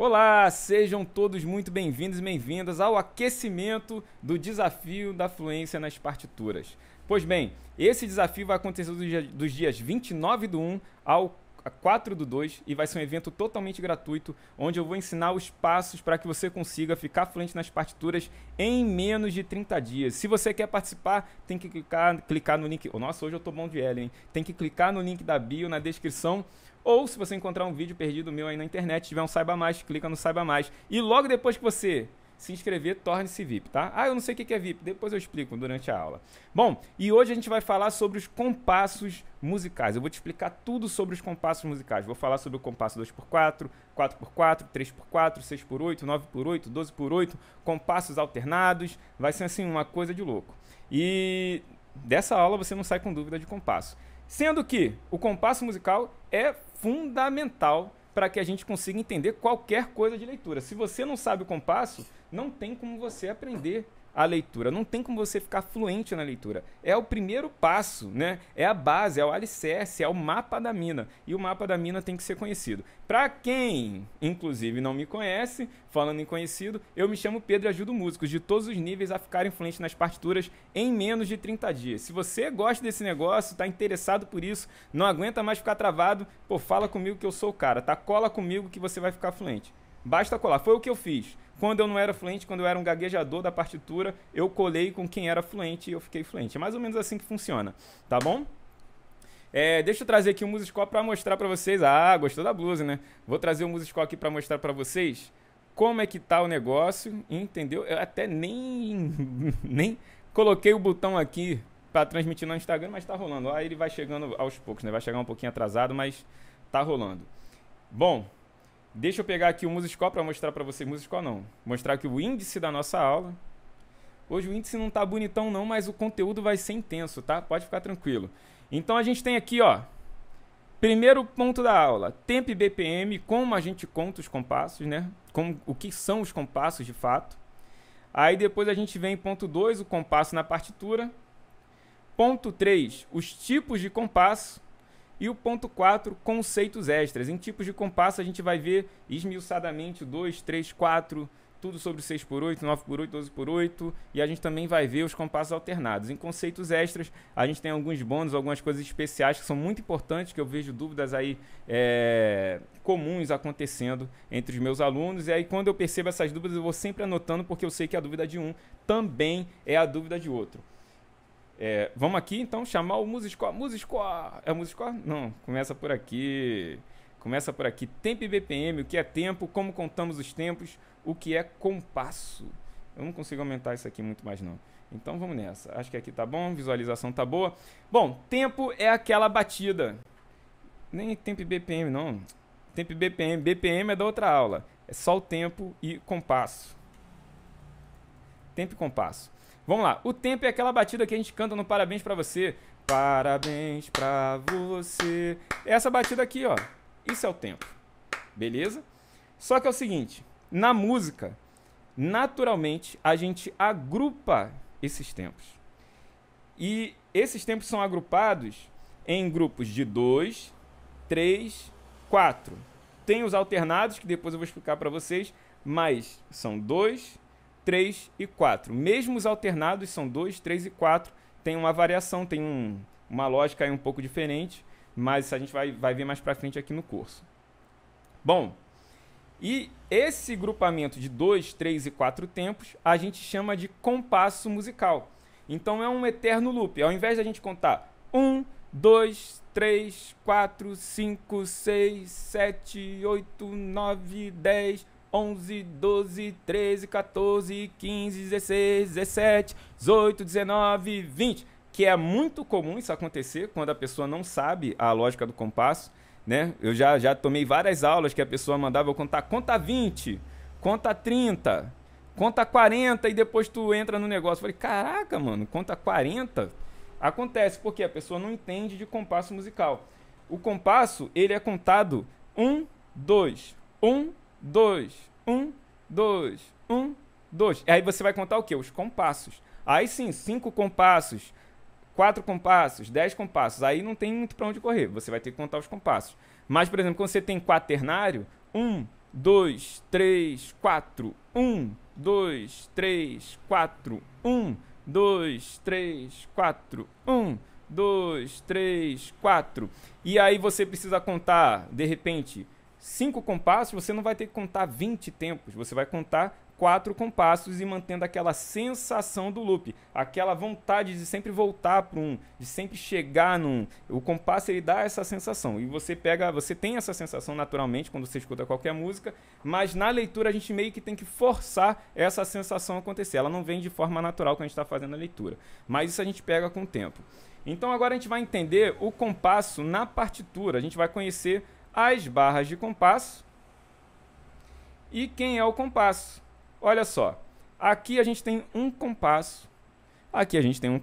Olá, sejam todos muito bem-vindos e bem-vindas ao aquecimento do desafio da fluência nas partituras. Pois bem, esse desafio vai acontecer dos dias 29/1 ao 4/2 e vai ser um evento totalmente gratuito, onde eu vou ensinar os passos para que você consiga ficar fluente nas partituras em menos de 30 dias. Se você quer participar, tem que clicar no link... Nossa, hoje eu tô bom de L, hein? Tem que clicar no link da bio, na descrição... Ou se você encontrar um vídeo perdido meu aí na internet, tiver um Saiba Mais, clica no Saiba Mais. E logo depois que você se inscrever, torne-se VIP, tá? Ah, eu não sei o que é VIP, depois eu explico durante a aula. Bom, e hoje a gente vai falar sobre os compassos musicais. Eu vou te explicar tudo sobre os compassos musicais. Vou falar sobre o compasso 2x4, 4x4, 3x4, 6x8, 9x8, 12x8, compassos alternados. Vai ser assim uma coisa de louco. E dessa aula você não sai com dúvida de compasso. Sendo que o compasso musical é fundamental para que a gente consiga entender qualquer coisa de leitura. Se você não sabe o compasso, não tem como você aprender a leitura, não tem como você ficar fluente na leitura. É o primeiro passo, né? É a base, é o alicerce, é o mapa da mina. E o mapa da mina tem que ser conhecido. Para quem, inclusive, não me conhece, falando em conhecido, eu me chamo Pedro e ajudo músicos de todos os níveis a ficarem fluentes nas partituras em menos de 30 dias. Se você gosta desse negócio, está interessado por isso, não aguenta mais ficar travado, pô, fala comigo que eu sou o cara, tá? Cola comigo que você vai ficar fluente. Basta colar. Foi o que eu fiz. Quando eu não era fluente, quando eu era um gaguejador da partitura, eu colei com quem era fluente e eu fiquei fluente. É mais ou menos assim que funciona, tá bom? Deixa eu trazer aqui o MuseScore para mostrar para vocês. Ah, gostou da blusa, né? Vou trazer o MuseScore aqui para mostrar para vocês como é que tá o negócio, entendeu? Eu até nem coloquei o botão aqui para transmitir no Instagram, mas tá rolando. Aí ele vai chegando aos poucos, né? Vai chegar um pouquinho atrasado, mas tá rolando. Bom... Deixa eu pegar aqui o MuseScore para mostrar para vocês. MuseScore não. Mostrar aqui o índice da nossa aula. Hoje o índice não tá bonitão não, mas o conteúdo vai ser intenso, tá? Pode ficar tranquilo. Então a gente tem aqui, ó. Primeiro ponto da aula. Tempo e BPM, como a gente conta os compassos, né? Como, o que são os compassos de fato. Aí depois a gente vem em ponto 2, o compasso na partitura. Ponto 3, os tipos de compasso. E o ponto 4, conceitos extras. Em tipos de compasso, a gente vai ver esmiuçadamente o 2, 3, 4, tudo sobre 6x8, 9x8, 12x8. E a gente também vai ver os compassos alternados. Em conceitos extras, a gente tem alguns bônus, algumas coisas especiais que são muito importantes, que eu vejo dúvidas aí comuns acontecendo entre os meus alunos. E aí, quando eu percebo essas dúvidas, eu vou sempre anotando, porque eu sei que a dúvida de um também é a dúvida de outro. Vamos aqui, então, chamar o MuseScore. MuseScore! É o MuseScore? Não, começa por aqui. Começa por aqui. Tempo e BPM, o que é tempo, como contamos os tempos, o que é compasso. Eu não consigo aumentar isso aqui muito mais, não. Então, vamos nessa. Acho que aqui tá bom, visualização tá boa. Bom, tempo é aquela batida. Nem tempo e BPM, não. Tempo e BPM. BPM é da outra aula. É só o tempo e compasso. Tempo e compasso. Vamos lá, o tempo é aquela batida que a gente canta no Parabéns Pra Você. Parabéns pra você. Essa batida aqui, ó. Isso é o tempo. Beleza? Só que é o seguinte, na música, naturalmente, a gente agrupa esses tempos. E esses tempos são agrupados em grupos de 2, 3, 4. Tem os alternados, que depois eu vou explicar pra vocês, mas são 2... 3 e 4. Mesmo os alternados são 2, 3 e 4. Tem uma variação, tem uma lógica aí um pouco diferente, mas isso a gente vai ver mais pra frente aqui no curso. Bom, e esse grupamento de 2, 3 e 4 tempos, a gente chama de compasso musical. Então é um eterno loop. Ao invés de a gente contar 1, 2, 3, 4, 5, 6, 7, 8, 9, 10... 11, 12, 13, 14, 15, 16, 17, 18, 19, 20. Que é muito comum isso acontecer quando a pessoa não sabe a lógica do compasso, né? Eu já tomei várias aulas que a pessoa mandava eu contar conta 20, conta 30, conta 40 e depois tu entra no negócio. Eu falei, caraca, mano, conta 40? Acontece porque a pessoa não entende de compasso musical. O compasso, ele é contado 1, 2, 1, 2, 1, 2, 1, 2. Aí você vai contar o quê? Os compassos. Aí sim, 5 compassos, 4 compassos, 10 compassos. Aí não tem muito para onde correr. Você vai ter que contar os compassos. Mas, por exemplo, quando você tem quaternário, 1, 2, 3, 4, 1, 2, 3, 4, 1, 2, 3, 4, 1, 2, 3, 4. E aí você precisa contar, de repente, 5 compassos, você não vai ter que contar 20 tempos, você vai contar 4 compassos e mantendo aquela sensação do loop, aquela vontade de sempre voltar para um, de sempre chegar num. O compasso ele dá essa sensação e você pega, você tem essa sensação naturalmente quando você escuta qualquer música, mas na leitura a gente meio que tem que forçar essa sensação a acontecer, ela não vem de forma natural quando a gente está fazendo a leitura, mas isso a gente pega com o tempo. Então agora a gente vai entender o compasso na partitura, a gente vai conhecer as barras de compasso e quem é o compasso. Olha só, aqui a gente tem um compasso, aqui a gente tem um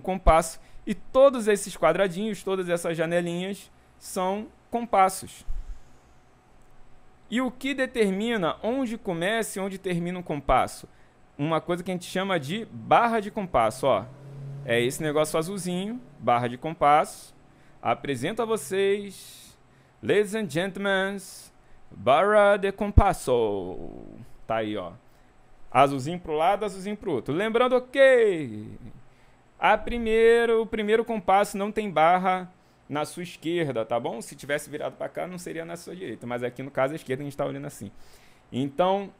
compasso, e todos esses quadradinhos, todas essas janelinhas são compassos. E o que determina onde começa e onde termina um compasso? Uma coisa que a gente chama de barra de compasso, ó. É esse negócio azulzinho, barra de compasso. Apresento a vocês, ladies and gentlemen, barra de compasso. Tá aí, ó. Azulzinho para um lado, azulzinho para o outro. Lembrando que o primeiro compasso não tem barra na sua esquerda, tá bom? Se tivesse virado para cá, não seria na sua direita. Mas aqui, no caso, a esquerda a gente está olhando assim. Então,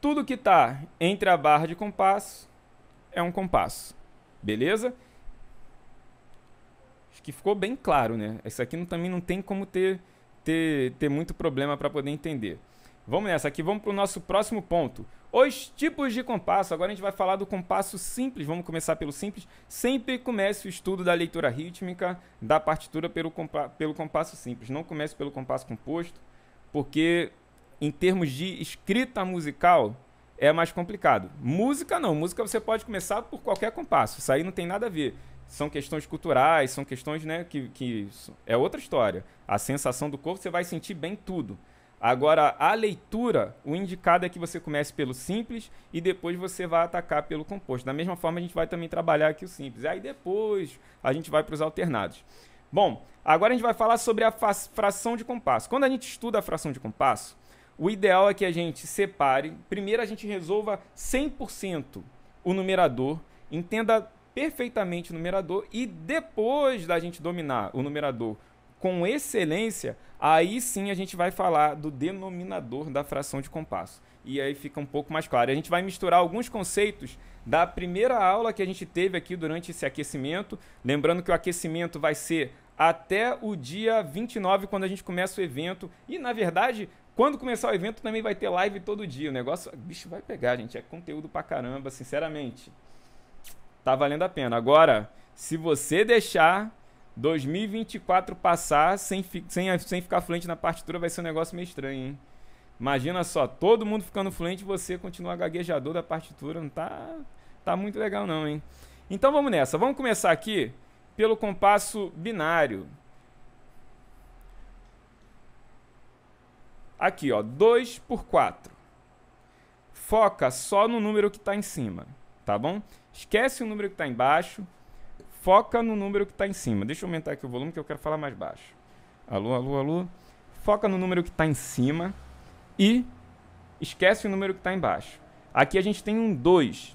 tudo que está entre a barra de compasso é um compasso. Beleza? Acho que ficou bem claro, né? Isso aqui também não tem como ter muito problema para poder entender. Vamos nessa aqui, vamos para o nosso próximo ponto. Os tipos de compasso. Agora a gente vai falar do compasso simples. Vamos começar pelo simples. Sempre comece o estudo da leitura rítmica, da partitura pelo compasso simples. Não comece pelo compasso composto, porque em termos de escrita musical é mais complicado. Música não. Música você pode começar por qualquer compasso. Isso aí não tem nada a ver. São questões culturais, são questões, né, que é outra história. A sensação do corpo, você vai sentir bem tudo. Agora, a leitura, o indicado é que você comece pelo simples e depois você vai atacar pelo composto. Da mesma forma, a gente vai também trabalhar aqui o simples. Aí depois a gente vai para os alternados. Bom, agora a gente vai falar sobre a fração de compasso. Quando a gente estuda a fração de compasso, o ideal é que a gente separe. Primeiro a gente resolva 100% o numerador, entenda perfeitamente o numerador e depois da gente dominar o numerador com excelência, aí sim a gente vai falar do denominador da fração de compasso. E aí fica um pouco mais claro. A gente vai misturar alguns conceitos da primeira aula que a gente teve aqui durante esse aquecimento. Lembrando que o aquecimento vai ser até o dia 29, quando a gente começa o evento. E, na verdade, quando começar o evento também vai ter live todo dia. O negócio, bicho, vai pegar, gente. É conteúdo pra caramba, sinceramente. Tá valendo a pena. Agora, se você deixar 2024 passar sem ficar fluente na partitura vai ser um negócio meio estranho, hein? Imagina só, todo mundo ficando fluente e você continua gaguejador da partitura. Não tá muito legal não, hein? Então vamos nessa. Vamos começar aqui pelo compasso binário. Aqui, ó, 2/4. Foca só no número que está em cima, tá bom? Esquece o número que está embaixo. Foca no número que está em cima. Deixa eu aumentar aqui o volume que eu quero falar mais baixo. Alô, alô, alô. Foca no número que está em cima e esquece o número que está embaixo. Aqui a gente tem um 2.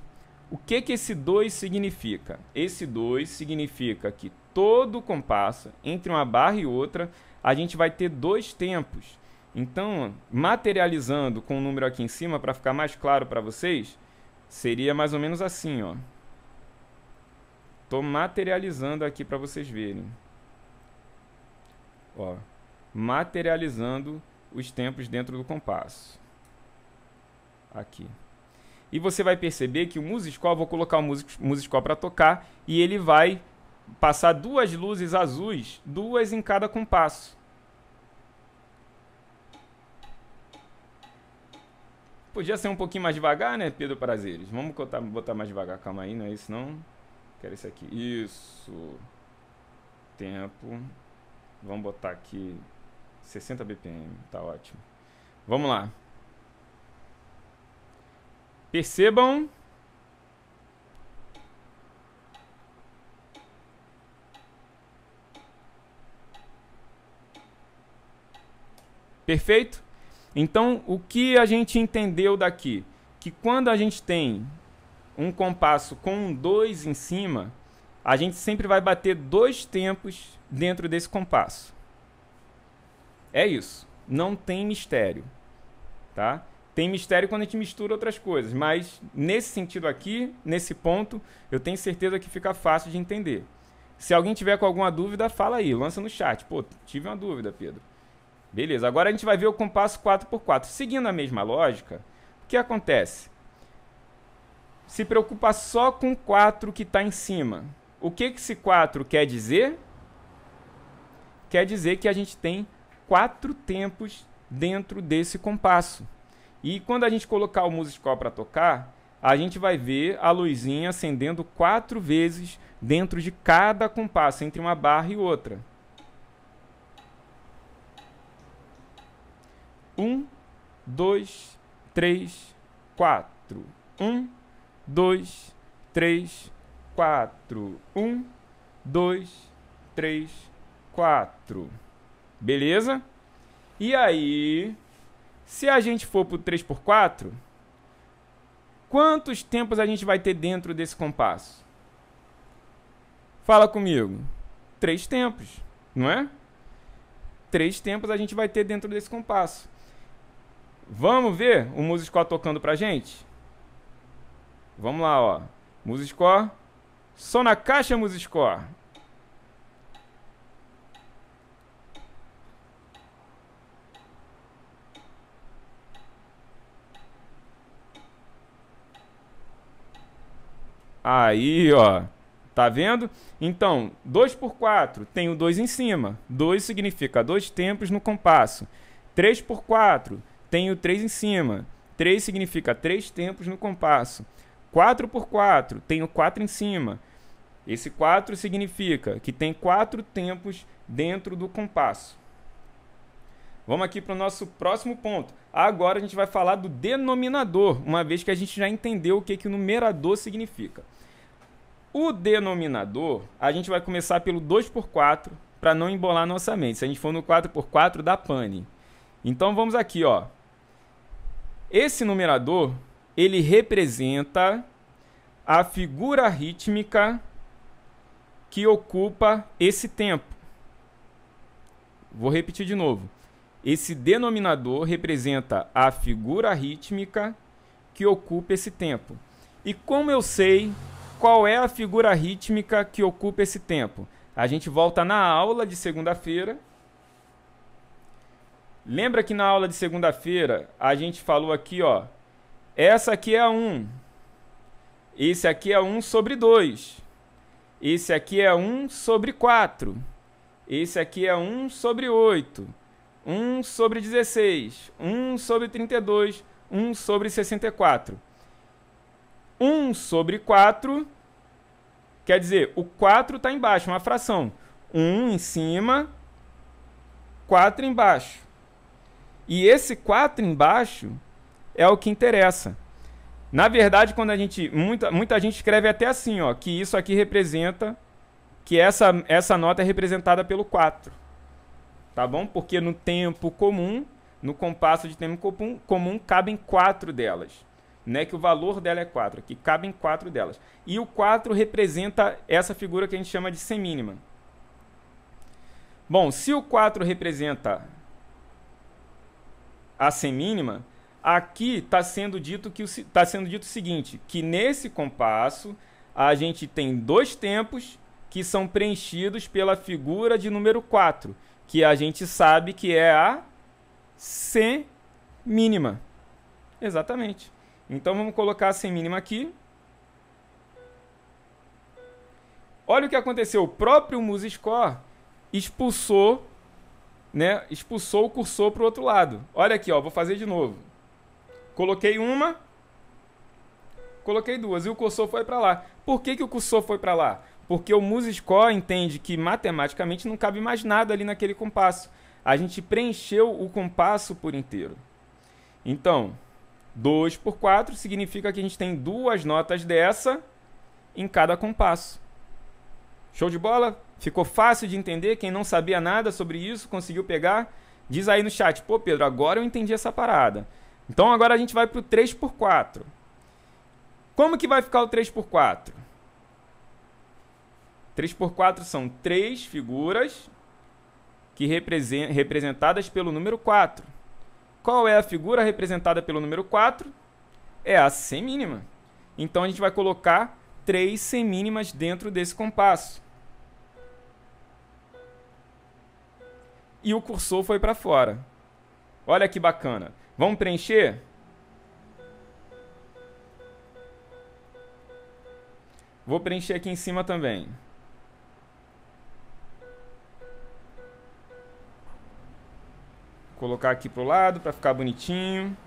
O que esse 2 significa? Esse 2 significa que todo o compasso, entre uma barra e outra, a gente vai ter 2 tempos. Então, materializando com o número aqui em cima, para ficar mais claro para vocês, seria mais ou menos assim, ó. Estou materializando aqui para vocês verem. Ó, materializando os tempos dentro do compasso. Aqui. E você vai perceber que o MuseScore, vou colocar o MuseScore para tocar, e ele vai passar 2 luzes azuis, 2 em cada compasso. Podia ser um pouquinho mais devagar, né, Pedro Prazeres? Vamos botar mais devagar, calma aí, não é isso não? Quero esse aqui. Isso. Tempo. Vamos botar aqui 60 BPM. Tá ótimo. Vamos lá. Percebam. Perfeito? Então, o que a gente entendeu daqui? Que quando a gente tem um compasso com um 2 em cima, a gente sempre vai bater 2 tempos dentro desse compasso. É isso. Não tem mistério. Tá? Tem mistério quando a gente mistura outras coisas, mas nesse sentido aqui, nesse ponto, eu tenho certeza que fica fácil de entender. Se alguém tiver com alguma dúvida, fala aí, lança no chat. Pô, tive uma dúvida, Pedro. Beleza, agora a gente vai ver o compasso 4x4. Seguindo a mesma lógica, o que acontece? Se preocupa só com o 4 que está em cima. O que esse 4 quer dizer? Quer dizer que a gente tem 4 tempos dentro desse compasso. E quando a gente colocar o MuseScore para tocar, a gente vai ver a luzinha acendendo 4 vezes dentro de cada compasso, entre uma barra e outra. 1, 2, 3, 4. 1, 2, 3, 4. 1, 2, 3, 4. Beleza? E aí, se a gente for para o 3x4, quantos tempos a gente vai ter dentro desse compasso? Fala comigo. 3 tempos, não é? 3 tempos a gente vai ter dentro desse compasso. Vamos ver o MuseScore tocando pra gente? Vamos lá, ó. MuseScore. Só na caixa, MuseScore. Aí, ó, tá vendo? Então, 2x4 tem o 2 em cima. 2 significa 2 tempos no compasso. 3x4 tem o 3 em cima. 3 significa 3 tempos no compasso. 4x4 tem o 4 em cima. Esse 4 significa que tem 4 tempos dentro do compasso. Vamos aqui para o nosso próximo ponto. Agora a gente vai falar do denominador, uma vez que a gente já entendeu o que o numerador significa. O denominador, a gente vai começar pelo 2x4 para não embolar nossa mente. Se a gente for no 4x4, dá pane. Então vamos aqui, ó. Esse numerador, ele representa a figura rítmica que ocupa esse tempo. Vou repetir de novo. Esse denominador representa a figura rítmica que ocupa esse tempo. E como eu sei qual é a figura rítmica que ocupa esse tempo? A gente volta na aula de segunda-feira. Lembra que na aula de segunda-feira a gente falou aqui, ó. Essa aqui é a 1. Esse aqui é 1 sobre 2. Esse aqui é 1 sobre 4. Esse aqui é 1 sobre 8. 1 sobre 16, 1 sobre 32, 1 sobre 64. 1 sobre 4, quer dizer, o 4 está embaixo, uma fração. 1 em cima, 4 embaixo. E esse 4 embaixo é o que interessa. Na verdade, quando a gente muita gente escreve até assim, ó, que isso aqui representa, que essa nota é representada pelo 4. Tá bom? Porque no tempo comum, no compasso de tempo comum, cabem 4 delas. Não é que o valor dela é 4, aqui cabem 4 delas. E o 4 representa essa figura que a gente chama de semínima. Bom, se o 4 representa a semínima, aqui está sendo dito o seguinte, que nesse compasso a gente tem 2 tempos que são preenchidos pela figura de número 4. Que a gente sabe que é a semínima. Exatamente. Então, vamos colocar a semínima aqui. Olha o que aconteceu. O próprio MuseScore expulsou, né, expulsou o cursor para o outro lado. Olha aqui, ó, vou fazer de novo. Coloquei uma, coloquei duas e o cursor foi para lá. Por que o cursor foi para lá? Porque o MuseScore entende que matematicamente não cabe mais nada ali naquele compasso. A gente preencheu o compasso por inteiro. Então, 2x4 significa que a gente tem 2 notas dessa em cada compasso. Show de bola? Ficou fácil de entender? Quem não sabia nada sobre isso, conseguiu pegar? Diz aí no chat, pô Pedro, agora eu entendi essa parada. Então agora a gente vai para o 3x4. Como que vai ficar o 3x4? 3x4 são 3 figuras que representadas pelo número 4. Qual é a figura representada pelo número 4? É a semínima. Então a gente vai colocar 3 semínimas dentro desse compasso. E o cursor foi para fora. Olha que bacana. Vamos preencher? Vou preencher aqui em cima também. Vou colocar aqui para o lado para ficar bonitinho.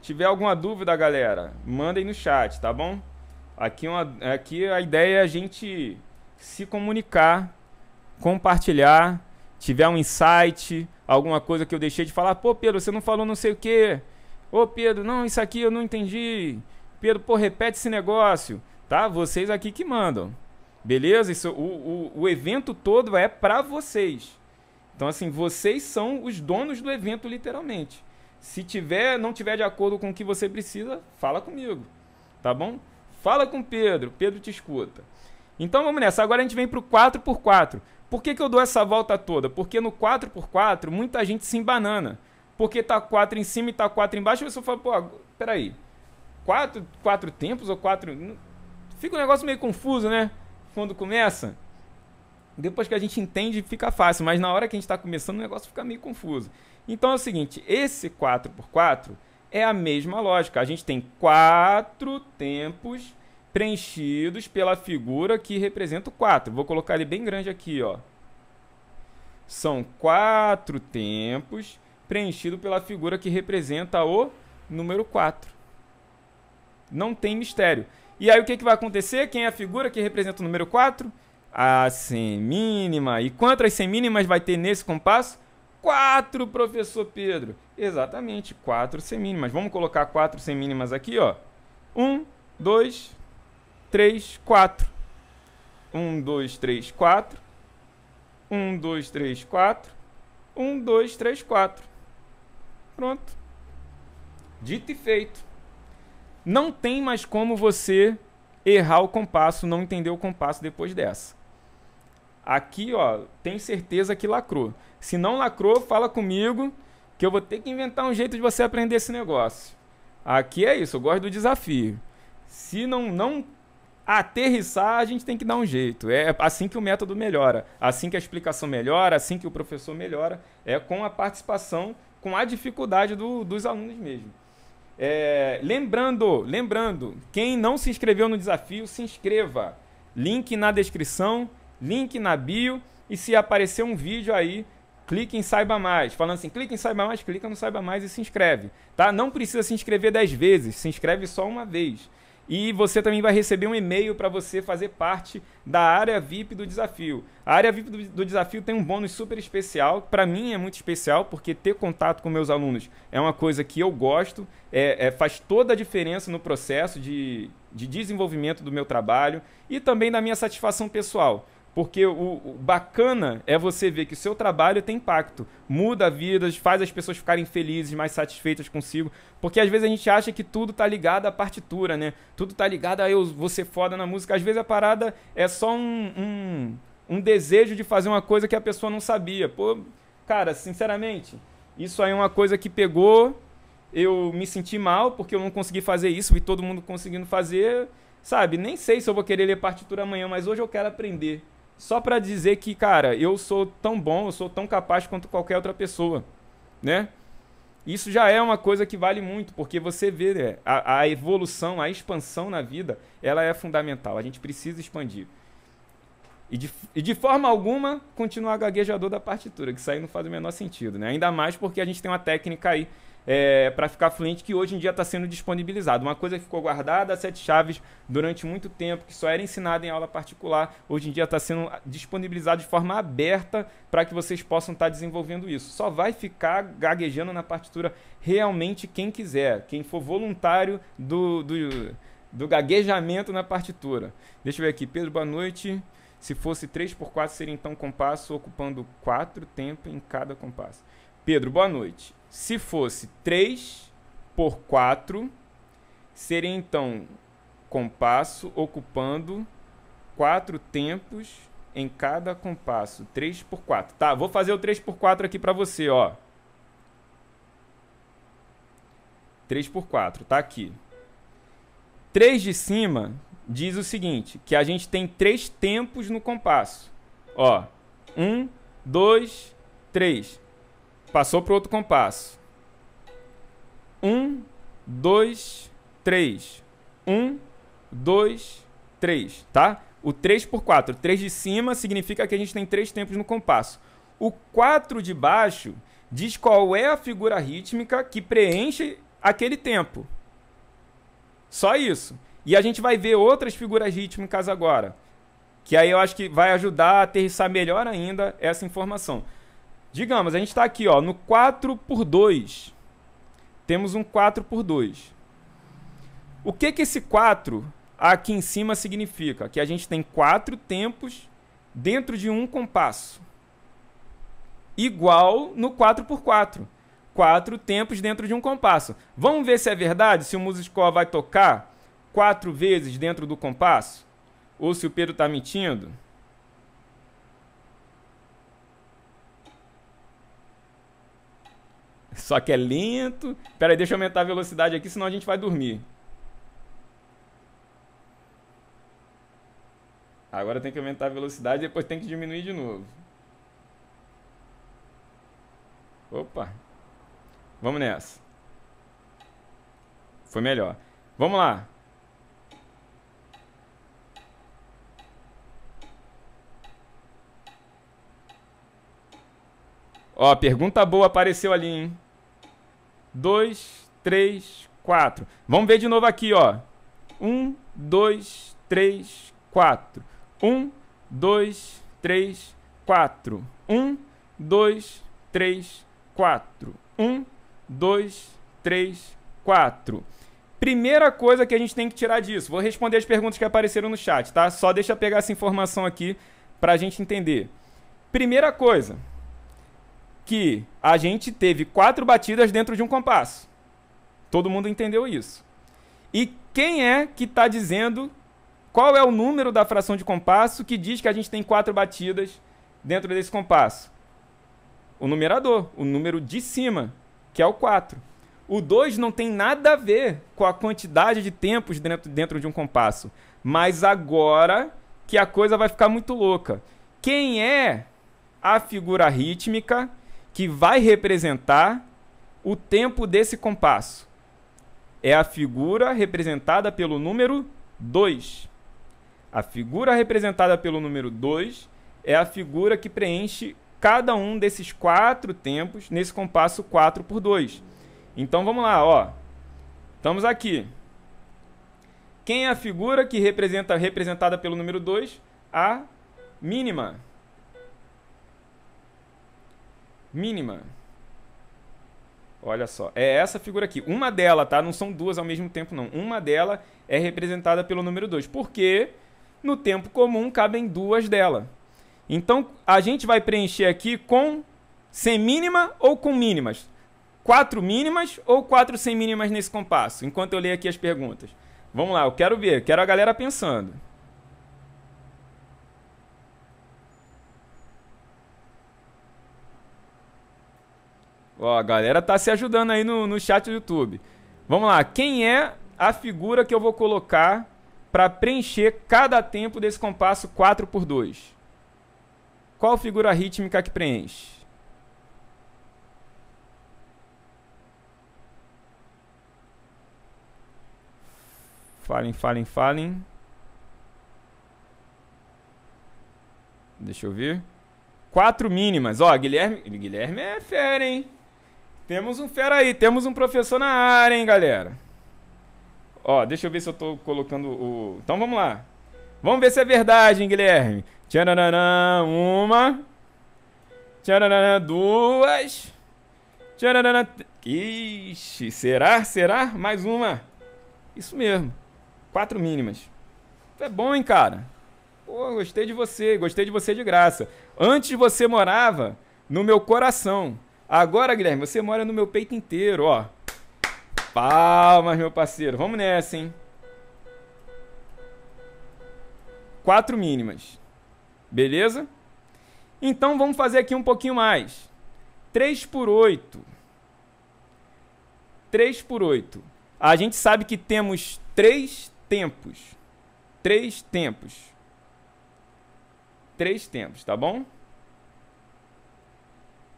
Se tiver alguma dúvida, galera, mandem no chat, tá bom? Aqui a ideia é a gente se comunicar, compartilhar. Tiver um insight, alguma coisa que eu deixei de falar, pô Pedro, você não falou não sei o que, ô Pedro, não, isso aqui eu não entendi, Pedro, pô, repete esse negócio, tá? Vocês aqui que mandam, beleza? Isso, o evento todo é pra vocês, então assim, vocês são os donos do evento literalmente, se tiver, não tiver de acordo com o que você precisa, fala comigo, tá bom? Fala com o Pedro, Pedro te escuta. Então vamos nessa, agora a gente vem pro 4x4. Por que que eu dou essa volta toda? Porque no 4x4, muita gente se embanana. Porque tá 4 em cima e tá 4 embaixo, a pessoa fala, pô, peraí, 4 tempos ou 4... Fica um negócio meio confuso, né? Quando começa. Depois que a gente entende, fica fácil. Mas na hora que a gente tá começando, o negócio fica meio confuso. Então é o seguinte, esse 4x4 é a mesma lógica. A gente tem 4 tempos preenchidos pela figura que representa o 4. Vou colocar ele bem grande aqui, ó. São 4 tempos preenchidos pela figura que representa o número 4. Não tem mistério. E aí o que que vai acontecer? Quem é a figura que representa o número 4? A semínima. E quantas semínimas vai ter nesse compasso? 4, professor Pedro. Exatamente, 4 semínimas. Vamos colocar 4 semínimas aqui, ó. 1, 2, 3, 4. 1, 2, 3, 4. 1, 2, 3, 4. 1, 2, 3, 4. Pronto. Dito e feito. Não tem mais como você errar o compasso, não entender o compasso depois dessa. Aqui, ó, tem certeza que lacrou. Se não lacrou, fala comigo que eu vou ter que inventar um jeito de você aprender esse negócio. Aqui é isso, eu gosto do desafio. Se não aterrissar, a gente tem que dar um jeito. É assim que o método melhora, assim que a explicação melhora, assim que o professor melhora, é com a participação, com a dificuldade dos alunos mesmo. Lembrando, quem não se inscreveu no desafio, se inscreva. Link na descrição, link na bio, e se aparecer um vídeo aí, clique em Saiba Mais. Falando assim, clique em Saiba Mais, clica no Saiba Mais e se inscreve. Tá? Não precisa se inscrever 10 vezes, se inscreve só uma vez. E você também vai receber um e-mail para você fazer parte da área VIP do desafio. A área VIP do desafio tem um bônus super especial. Para mim é muito especial, porque ter contato com meus alunos é uma coisa que eu gosto, faz toda a diferença no processo de desenvolvimento do meu trabalho e também da minha satisfação pessoal. Porque o bacana é você ver que o seu trabalho tem impacto, muda vidas, faz as pessoas ficarem felizes, mais satisfeitas consigo. Porque às vezes a gente acha que tudo tá ligado à partitura, né? Tudo tá ligado a eu vou ser foda na música. Às vezes a parada é só um desejo de fazer uma coisa que a pessoa não sabia. Pô, cara, sinceramente, isso aí é uma coisa que pegou, eu me senti mal porque eu não consegui fazer isso e todo mundo conseguindo fazer, sabe? Nem sei se eu vou querer ler partitura amanhã, mas hoje eu quero aprender. Só para dizer que, cara, eu sou tão bom, eu sou tão capaz quanto qualquer outra pessoa, né? Isso já é uma coisa que vale muito, porque você vê, né, a evolução, a expansão na vida, ela é fundamental. A gente precisa expandir. E de forma alguma, continuar gaguejador da partitura, que isso aí não faz o menor sentido, né? Ainda mais porque a gente tem uma técnica aí para ficar fluente, que hoje em dia está sendo disponibilizado. Uma coisa que ficou guardada a 7 chaves durante muito tempo, que só era ensinada em aula particular, hoje em dia está sendo disponibilizado de forma aberta para que vocês possam estar desenvolvendo isso. Só vai ficar gaguejando na partitura realmente quem quiser, quem for voluntário do gaguejamento na partitura. Deixa eu ver aqui. Pedro, boa noite. Se fosse 3x4, seria então compasso ocupando 4 tempos em cada compasso. Pedro, boa noite. Se fosse 3 por 4, seria então compasso ocupando 4 tempos em cada compasso. 3 por 4. Tá, vou fazer o 3 por 4 aqui para você, ó. 3 por 4, tá aqui. 3 de cima diz o seguinte, que a gente tem 3 tempos no compasso. Ó, 1, 2, 3. Passou para o outro compasso. 1, 2, 3. 1, 2, 3, tá? O 3 por 4, 3 de cima significa que a gente tem 3 tempos no compasso. O 4 de baixo diz qual é a figura rítmica que preenche aquele tempo. Só isso. E a gente vai ver outras figuras rítmicas agora, que aí eu acho que vai ajudar a aterrissar melhor ainda essa informação. Digamos, a gente está aqui, ó, no 4 por 2. Temos um 4 por 2. O que que esse 4 aqui em cima significa? Que a gente tem 4 tempos dentro de um compasso. Igual no 4 por 4. 4 tempos dentro de um compasso. Vamos ver se é verdade, se o MuseScore vai tocar 4 vezes dentro do compasso? Ou se o Pedro está mentindo? Só que é lento. Pera aí, deixa eu aumentar a velocidade aqui, senão a gente vai dormir. Agora tem que aumentar a velocidade, depois tem que diminuir de novo. Opa. Vamos nessa. Foi melhor. Vamos lá. Ó, pergunta boa apareceu ali, hein? 2, 3, 4. Vamos ver de novo aqui, ó. 1, 2, 3, 4. 1, 2, 3, 4. 1, 2, 3, 4. 1, 2, 3, 4. Primeira coisa que a gente tem que tirar disso. Vou responder as perguntas que apareceram no chat, tá? Só deixa eu pegar essa informação aqui para a gente entender. Primeira coisa, que a gente teve 4 batidas dentro de um compasso. Todo mundo entendeu isso. E quem é que está dizendo qual é o número da fração de compasso que diz que a gente tem 4 batidas dentro desse compasso? O numerador, o número de cima, que é o 4. O 2 não tem nada a ver com a quantidade de tempos dentro de um compasso. Mas agora que a coisa vai ficar muito louca. Quem é a figura rítmica que vai representar o tempo desse compasso? É a figura representada pelo número 2. A figura representada pelo número 2 é a figura que preenche cada um desses 4 tempos nesse compasso 4 por 2. Então vamos lá, ó. Estamos aqui. Quem é a figura que representada pelo número 2? A mínima. Mínima. Olha só, é essa figura aqui. Uma dela, tá? Não são duas ao mesmo tempo, não. Uma dela é representada pelo número 2, porque no tempo comum cabem duas dela. Então, a gente vai preencher aqui com semínima ou com mínimas. 4 mínimas ou 4 semínimas nesse compasso, enquanto eu leio aqui as perguntas. Vamos lá, eu quero ver, quero a galera pensando. Ó, a galera tá se ajudando aí no chat do YouTube. Vamos lá, quem é a figura que eu vou colocar para preencher cada tempo desse compasso 4 por 2? Qual figura rítmica que preenche? Falem, falem, falem. Deixa eu ver. 4 mínimas. Ó, Guilherme é fera, hein? Temos um fera aí. Temos um professor na área, hein, galera? Ó, deixa eu ver se eu tô colocando o... Então, vamos lá. Vamos ver se é verdade, hein, Guilherme? Tcharanana, 1. Tcharanana, 2. Tcharanana... Ixi, será? Será? Mais uma. Isso mesmo. 4 mínimas. É bom, hein, cara? Pô, gostei de você. Gostei de você de graça. Antes você morava no meu coração. Agora, Guilherme, você mora no meu peito inteiro, ó. Palmas, meu parceiro. Vamos nessa, hein? 4 mínimas. Beleza? Então, vamos fazer aqui um pouquinho mais. 3 por 8. 3 por 8. A gente sabe que temos 3 tempos. 3 tempos. 3 tempos, tá bom?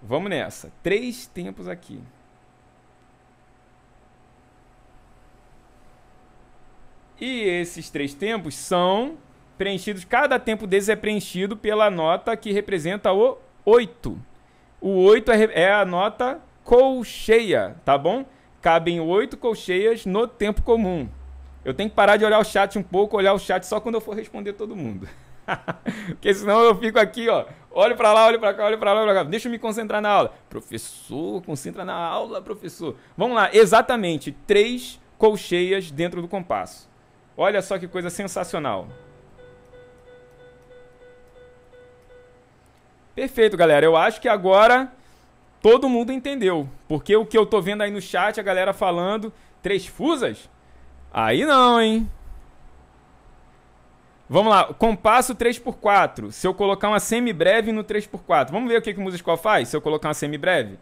Vamos nessa. 3 tempos aqui. E esses 3 tempos são preenchidos, cada tempo deles é preenchido pela nota que representa o 8. O 8 é a nota colcheia, tá bom? Cabem 8 colcheias no tempo comum. Eu tenho que parar de olhar o chat um pouco, olhar o chat só quando eu for responder todo mundo. Porque senão eu fico aqui, ó, olho pra lá, olho pra cá, olho pra lá, olho pra cá. Deixa eu me concentrar na aula. Professor, concentra na aula, professor. Vamos lá, exatamente 3 colcheias dentro do compasso. Olha só que coisa sensacional. Perfeito, galera. Eu acho que agora todo mundo entendeu. Porque o que eu tô vendo aí no chat, a galera falando, 3 fusas? Aí não, hein? Vamos lá. Compasso 3x4. Se eu colocar uma semibreve no 3x4. Vamos ver o que o MuseScore faz se eu colocar uma semibreve?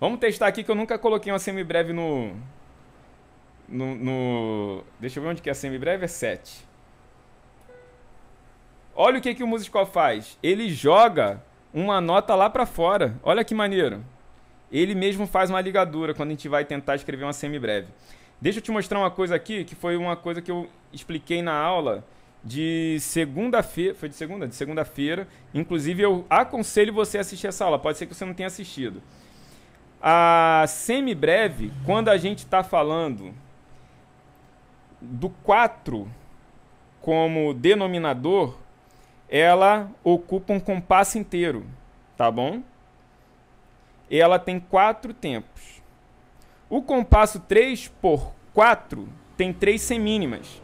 Vamos testar aqui que eu nunca coloquei uma semibreve no... Deixa eu ver onde que é a semibreve. É 7. Olha o que o MuseScore faz. Ele joga uma nota lá para fora. Olha que maneiro. Ele mesmo faz uma ligadura quando a gente vai tentar escrever uma semibreve. Deixa eu te mostrar uma coisa aqui, que foi uma coisa que eu expliquei na aula de segunda-feira. Foi de segunda? De segunda-feira. Inclusive, eu aconselho você a assistir essa aula. Pode ser que você não tenha assistido. A semibreve, quando a gente está falando do 4 como denominador, ela ocupa um compasso inteiro, tá bom? E ela tem 4 tempos. O compasso 3x4 tem 3 semínimas.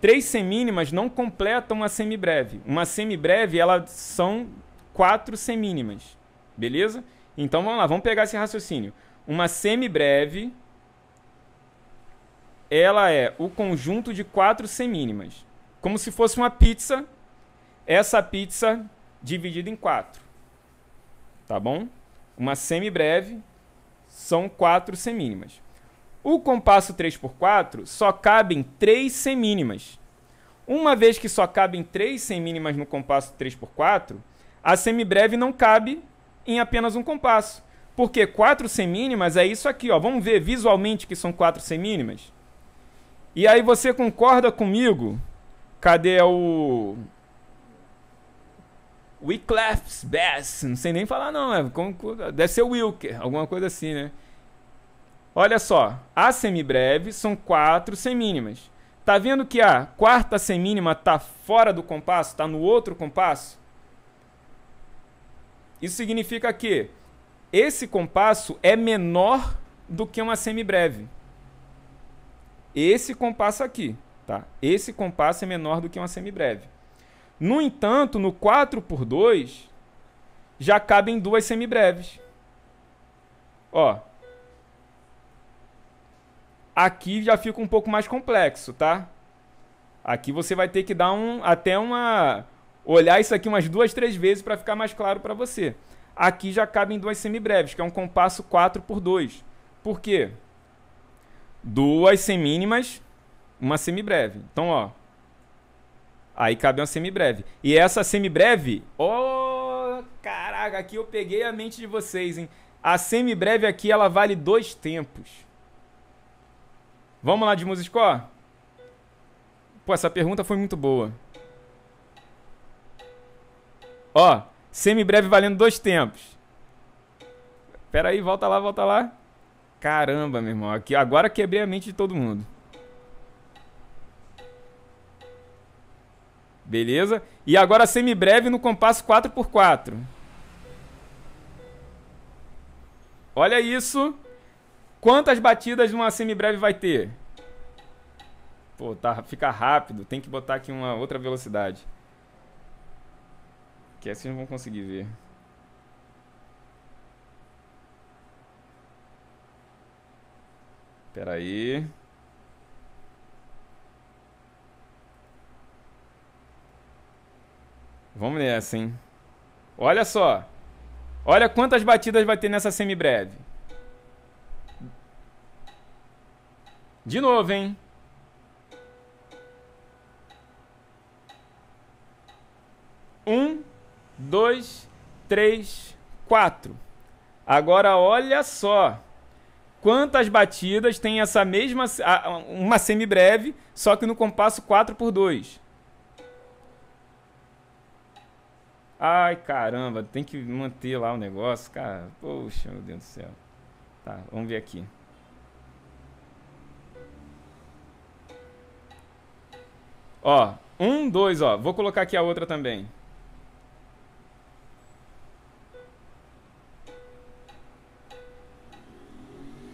3 semínimas não completam uma semibreve. Uma semibreve, elas são 4 semínimas. Beleza? Então vamos lá, vamos pegar esse raciocínio. Uma semibreve, ela é o conjunto de 4 semínimas. Como se fosse uma pizza, essa pizza dividida em 4. Tá bom? Uma semibreve são 4 semínimas. O compasso 3x4 só cabem 3 semínimas. Uma vez que só cabem 3 semínimas no compasso 3x4, a semibreve não cabe em apenas um compasso. Porque 4 semínimas é isso aqui, ó. Vamos ver visualmente que são 4 semínimas? E aí você concorda comigo? Cadê o... Wycliffe Bass, não sei nem falar não, deve ser Wilker, alguma coisa assim, né? Olha só, a semibreve são 4 semínimas. Tá vendo que a quarta semínima tá fora do compasso, tá no outro compasso? Isso significa que esse compasso é menor do que uma semibreve. Esse compasso aqui, tá? Esse compasso é menor do que uma semibreve. No entanto, no 4x2, já cabem 2 semibreves. Ó. Aqui já fica um pouco mais complexo, tá? Aqui você vai ter que dar olhar isso aqui umas 2, 3 vezes para ficar mais claro para você. Aqui já cabem 2 semibreves, que é um compasso 4x2. Por quê? 2 semínimas, uma semibreve. Então, ó. Aí cabe uma semibreve. E essa semibreve... Oh, caraca, aqui eu peguei a mente de vocês, hein? A semibreve aqui, ela vale 2 tempos. Vamos lá de MuseScore? Pô, essa pergunta foi muito boa. Ó, semibreve valendo 2 tempos. Pera aí, volta lá, volta lá. Caramba, meu irmão. Aqui, agora quebrei a mente de todo mundo. Beleza? E agora semibreve no compasso 4x4. Olha isso. Quantas batidas uma semibreve vai ter? Pô, tá, fica rápido. Tem que botar aqui uma outra velocidade. Que assim vocês não vão conseguir ver. Espera aí. Vamos nessa, hein? Olha só. Olha quantas batidas vai ter nessa semibreve. De novo, hein? Um, dois, três, quatro. Agora olha só. Quantas batidas tem essa mesma... uma semibreve, só que no compasso 4/2. Ai, caramba. Tem que manter lá o negócio, cara. Poxa, meu Deus do céu. Tá, vamos ver aqui. Ó, um, dois, ó. Vou colocar aqui a outra também.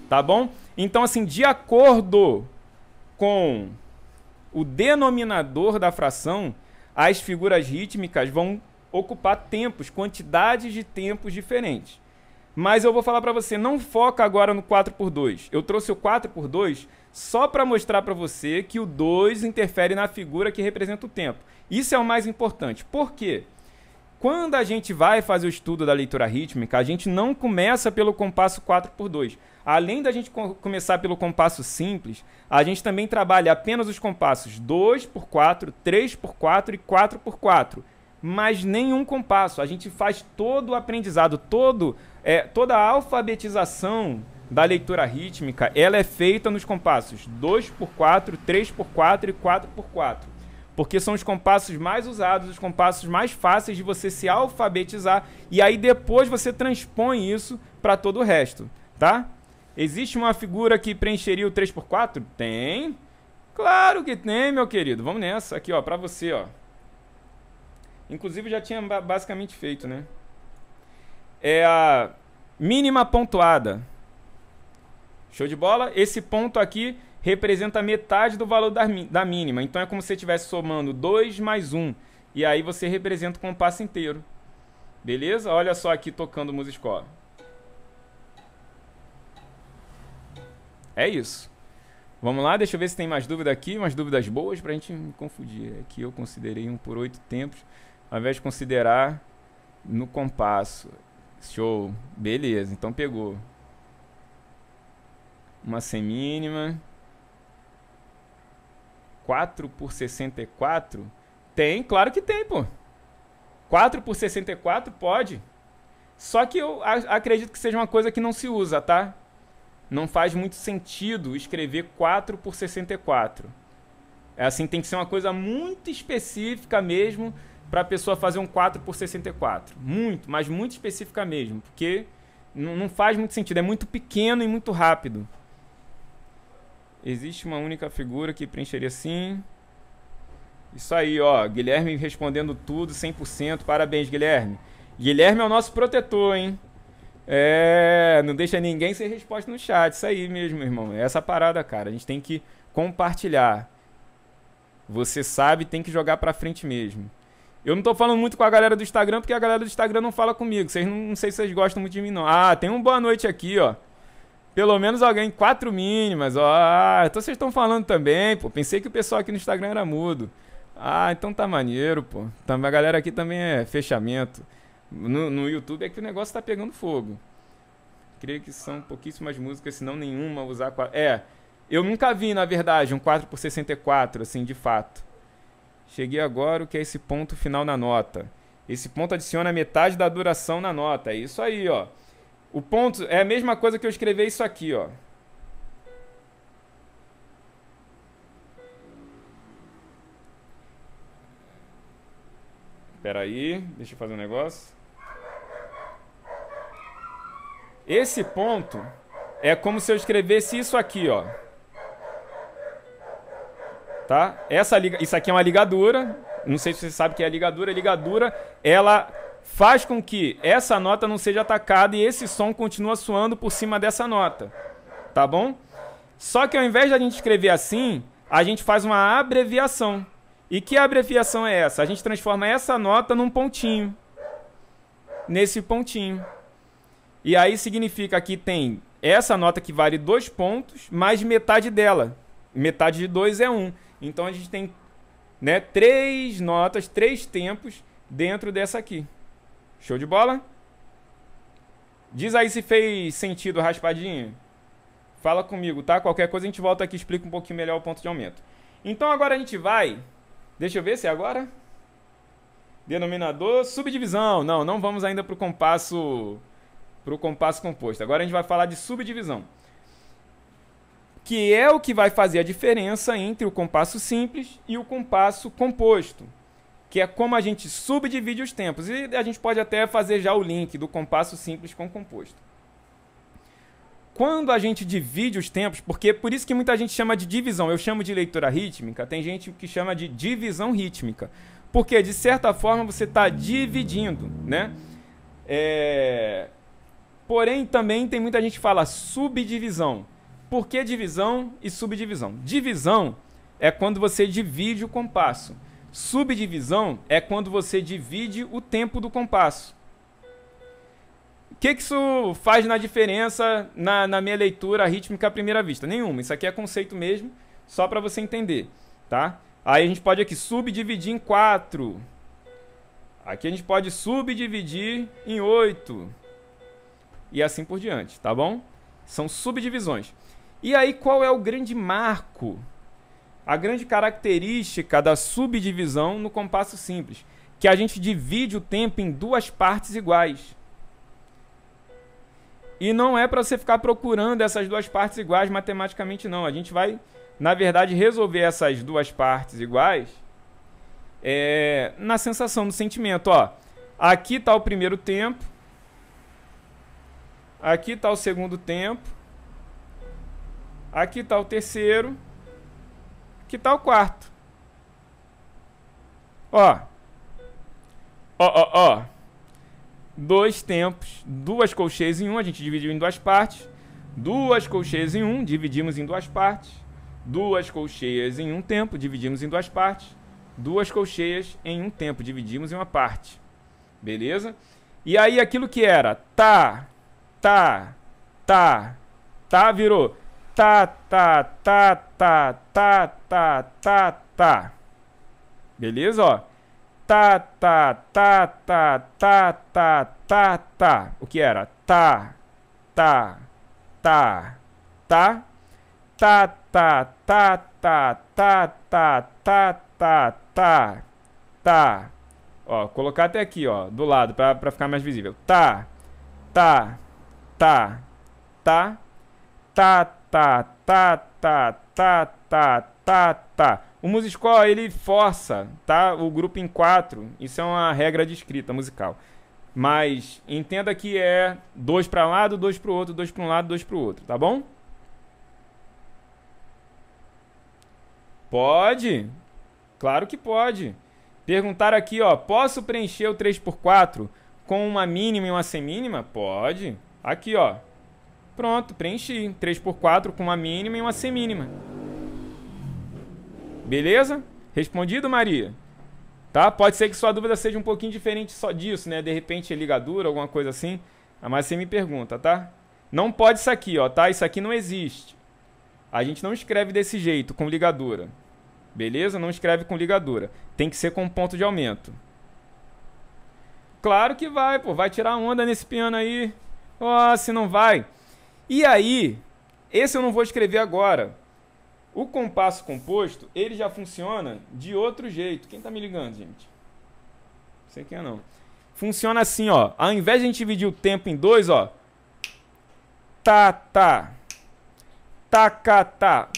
Tá bom? Então, assim, de acordo com o denominador da fração, as figuras rítmicas vão ocupar tempos, quantidades de tempos diferentes. Mas eu vou falar para você, não foca agora no 4/2. Eu trouxe o 4/2 só para mostrar para você que o 2 interfere na figura que representa o tempo. Isso é o mais importante. Por quê? Quando a gente vai fazer o estudo da leitura rítmica, a gente não começa pelo compasso 4/2. Além da gente começar pelo compasso simples, a gente também trabalha apenas os compassos 2/4, 3/4 e 4/4. Mas nenhum compasso. A gente faz todo o aprendizado, toda a alfabetização da leitura rítmica, ela é feita nos compassos 2/4, 3/4 e 4/4. Porque são os compassos mais usados, os compassos mais fáceis de você se alfabetizar, e aí depois você transpõe isso para todo o resto, tá? Existe uma figura que preencheria o 3/4? Tem. Claro que tem, meu querido. Vamos nessa. Aqui, ó, para você, ó. Inclusive, já tinha basicamente feito, né? É a mínima pontuada. Show de bola? Esse ponto aqui representa metade do valor da mínima. Então, é como se você estivesse somando 2 mais 1. E aí, você representa o compasso inteiro. Beleza? Olha só aqui, tocando o MuseScore. É isso. Vamos lá, deixa eu ver se tem mais dúvida aqui. Umas dúvidas boas pra gente não confundir. Aqui eu considerei 1/8 tempos. Ao invés de considerar no compasso. Show. Beleza, então pegou. Uma semínima. 4/64? Tem, claro que tem, pô. 4/64 pode. Só que eu acredito que seja uma coisa que não se usa, tá? Não faz muito sentido escrever 4/64. É assim, tem que ser uma coisa muito específica mesmo, para a pessoa fazer um 4/64. Muito, mas muito específica mesmo. Porque não faz muito sentido. É muito pequeno e muito rápido. Existe uma única figura que preencheria assim. Isso aí, ó. Guilherme respondendo tudo, 100%. Parabéns, Guilherme. Guilherme é o nosso protetor, hein? É, não deixa ninguém sem resposta no chat. Isso aí mesmo, irmão. É essa parada, cara. A gente tem que compartilhar. Você sabe, tem que jogar pra frente mesmo. Eu não tô falando muito com a galera do Instagram, porque a galera do Instagram não fala comigo. Vocês não sei se vocês gostam muito de mim, não. Ah, tem um boa noite aqui, ó. Pelo menos alguém, 4 mínimas, ó. Ah, então vocês estão falando também, pô. Pensei que o pessoal aqui no Instagram era mudo. Ah, então tá maneiro, pô. A galera aqui também é fechamento. No YouTube é que o negócio tá pegando fogo. Creio que são pouquíssimas músicas, se não nenhuma, usar... É, eu nunca vi, na verdade, um 4/64, assim, de fato. Cheguei agora, o que é esse ponto final na nota? Esse ponto adiciona metade da duração na nota. É isso aí, ó. O ponto é a mesma coisa que eu escrever isso aqui, ó. Espera aí, deixa eu fazer um negócio. Esse ponto é como se eu escrevesse isso aqui, ó. Tá? Isso aqui é uma ligadura. Não sei se você sabe o que é ligadura. A ligadura, ela faz com que essa nota não seja atacada e esse som continua soando por cima dessa nota. Tá bom? Só que ao invés de a gente escrever assim, a gente faz uma abreviação. E que abreviação é essa? A gente transforma essa nota num pontinho. Nesse pontinho. E aí significa que tem Essa nota que vale 2 pontos, mais metade dela. Metade de 2 é 1. Então, a gente tem, né, 3 notas, 3 tempos dentro dessa aqui. Show de bola? Diz aí se fez sentido, raspadinha. Fala comigo, tá? Qualquer coisa a gente volta aqui e explica um pouquinho melhor o ponto de aumento. Então, agora a gente vai... Deixa eu ver se é agora. Denominador, subdivisão. Não, não vamos ainda para o compasso... Para o compasso composto. Agora a gente vai falar de subdivisão, que é o que vai fazer a diferença entre o compasso simples e o compasso composto, que é como a gente subdivide os tempos. E a gente pode até fazer já o link do compasso simples com o composto. Quando a gente divide os tempos, porque por isso que muita gente chama de divisão, eu chamo de leitura rítmica, tem gente que chama de divisão rítmica, porque de certa forma você está dividindo, né? Porém, também tem muita gente que fala subdivisão. Por que divisão e subdivisão? Divisão é quando você divide o compasso. Subdivisão é quando você divide o tempo do compasso. O que que isso faz na diferença na minha leitura rítmica à primeira vista? Nenhuma. Isso aqui é conceito mesmo, só para você entender, tá? Aí a gente pode aqui subdividir em 4. Aqui a gente pode subdividir em 8. E assim por diante, tá bom? São subdivisões. E aí, qual é o grande marco? A grande característica da subdivisão no compasso simples? Que a gente divide o tempo em 2 partes iguais. E não é para você ficar procurando essas 2 partes iguais matematicamente, não. A gente vai, na verdade, resolver essas 2 partes iguais na sensação, no sentimento. Ó, aqui está o primeiro tempo. Aqui está o segundo tempo. Aqui está o terceiro. Aqui está o quarto. Ó. Ó, ó, ó. 2 tempos. 2 colcheias em 1. A gente dividiu em 2 partes. 2 colcheias em 1. Dividimos em 2 partes. 2 colcheias em 1 tempo. Dividimos em 2 partes. 2 colcheias em 1 tempo. Dividimos em 1 parte. Beleza? E aí aquilo que era... Tá, virou tá. Beleza, ó. Tá. O que era? Tá. Ó, colocar até aqui, ó, do lado para ficar mais visível. Tá. O MuseScore, ele força, tá, o grupo em 4. Isso é uma regra de escrita musical. Mas entenda que é 2 para um lado, 2 para o outro, 2 para um lado, 2 para o outro, tá bom? Pode? Claro que pode. Perguntaram aqui, ó, posso preencher o 3x4? Com uma mínima e uma semínima? Pode. Aqui, ó. Pronto, preenchi. 3x4 com uma mínima e uma semínima. Beleza? Respondido, Maria? Tá? Pode ser que sua dúvida seja um pouquinho diferente só disso, né? De repente é ligadura, alguma coisa assim. Mas você me pergunta, tá? Não pode isso aqui, ó, tá? Isso aqui não existe. A gente não escreve desse jeito, com ligadura. Beleza? Não escreve com ligadura. Tem que ser com ponto de aumento. Claro que vai, pô. Vai tirar onda nesse piano aí. Ó, se não vai. E aí, esse eu não vou escrever agora. O compasso composto, ele já funciona de outro jeito. Quem tá me ligando, gente? Não sei quem é, não. Funciona assim, ó. Ao invés de a gente dividir o tempo em 2, ó. Tá.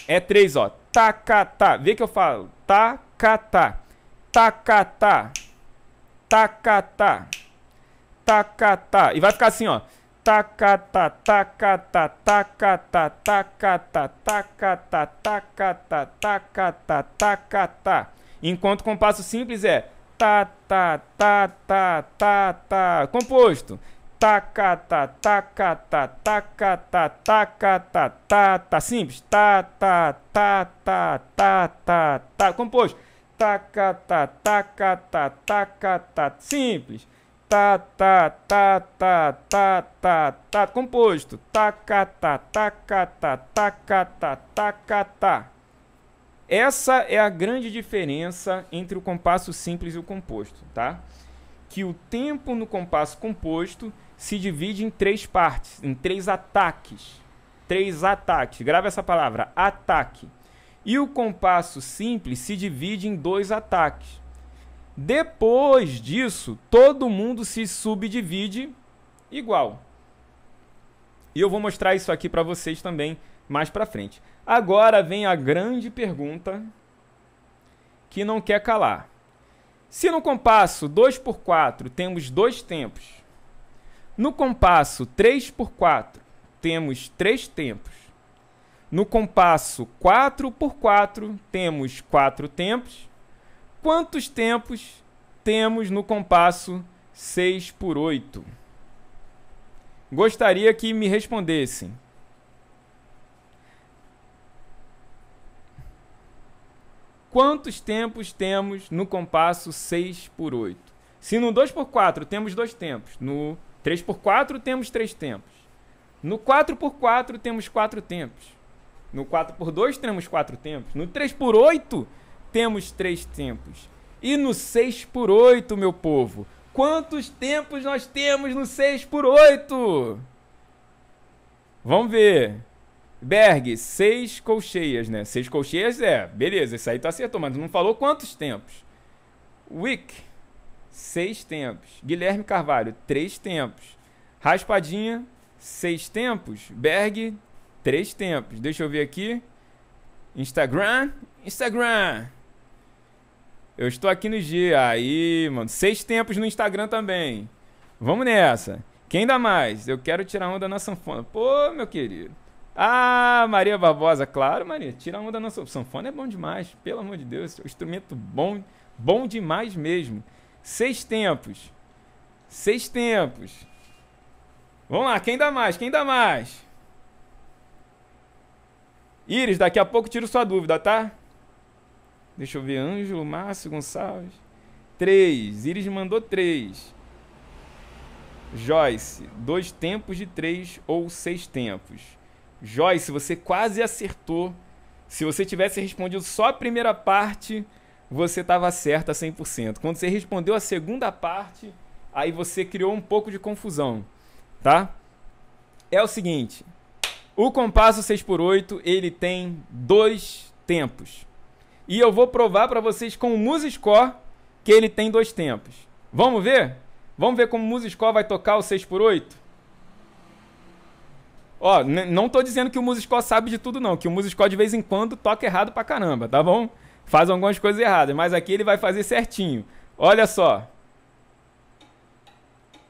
É 3, ó. Tá. Vê que eu falo. Tá. E vai ficar assim, ó. Tá. Enquanto o compasso simples é tá. Composto. Tá. Simples. Tá. Composto. Simples. tá, tá, tá, tá, tá, tá, tá, composto, taca, tá, taca, tá, taca, tá, taca, tá. Essa é a grande diferença entre o compasso simples e o composto, tá? Que o tempo no compasso composto se divide em três partes, em três ataques. Três ataques, grava essa palavra, ataque. E o compasso simples se divide em dois ataques. Depois disso, todo mundo se subdivide igual. E eu vou mostrar isso aqui para vocês também mais para frente. Agora vem a grande pergunta que não quer calar. Se no compasso 2/4 temos dois tempos, no compasso 3/4 temos três tempos, no compasso 4/4 temos quatro tempos, quantos tempos temos no compasso 6/8? Gostaria que me respondessem. Quantos tempos temos no compasso 6/8? Se no 2/4 temos dois tempos, no 3/4 temos três tempos, no 4/4 temos quatro tempos, no 4/2 temos quatro tempos, no 3/8 temos três tempos. E no 6/8, meu povo, quantos tempos nós temos no 6/8? Vamos ver. Berg, 6 colcheias, né? 6 colcheias é, beleza, isso aí tu acertou, mas não falou quantos tempos. Wick, 6 tempos. Guilherme Carvalho, 3 tempos. Raspadinha, 6 tempos. Berg, 3 tempos. Deixa eu ver aqui. Instagram, Instagram. Eu estou aqui no G, aí, mano, 6 tempos no Instagram também. Vamos nessa. Quem dá mais? Eu quero tirar onda na sanfona. Pô, meu querido. Ah, Maria Barbosa, claro, Maria, tira a onda da nossa... Sanfona é bom demais, pelo amor de Deus, é um instrumento bom, bom demais mesmo. 6 tempos, 6 tempos. Vamos lá, quem dá mais, quem dá mais? Iris, daqui a pouco tiro sua dúvida, tá? Deixa eu ver, Ângelo, Márcio, Gonçalves. 3, Iris mandou 3. Joyce, 2 tempos de 3 ou 6 tempos. Joyce, você quase acertou. Se você tivesse respondido só a primeira parte, você estava certa 100%. Quando você respondeu a segunda parte, aí você criou um pouco de confusão, tá? É o seguinte, o compasso 6/8, ele tem dois tempos. E eu vou provar para vocês com o MuseScore que ele tem dois tempos. Vamos ver? Vamos ver como o MuseScore vai tocar o 6/8? Ó, não tô dizendo que o MuseScore sabe de tudo não, que o MuseScore de vez em quando toca errado pra caramba, tá bom? Faz algumas coisas erradas, mas aqui ele vai fazer certinho. Olha só.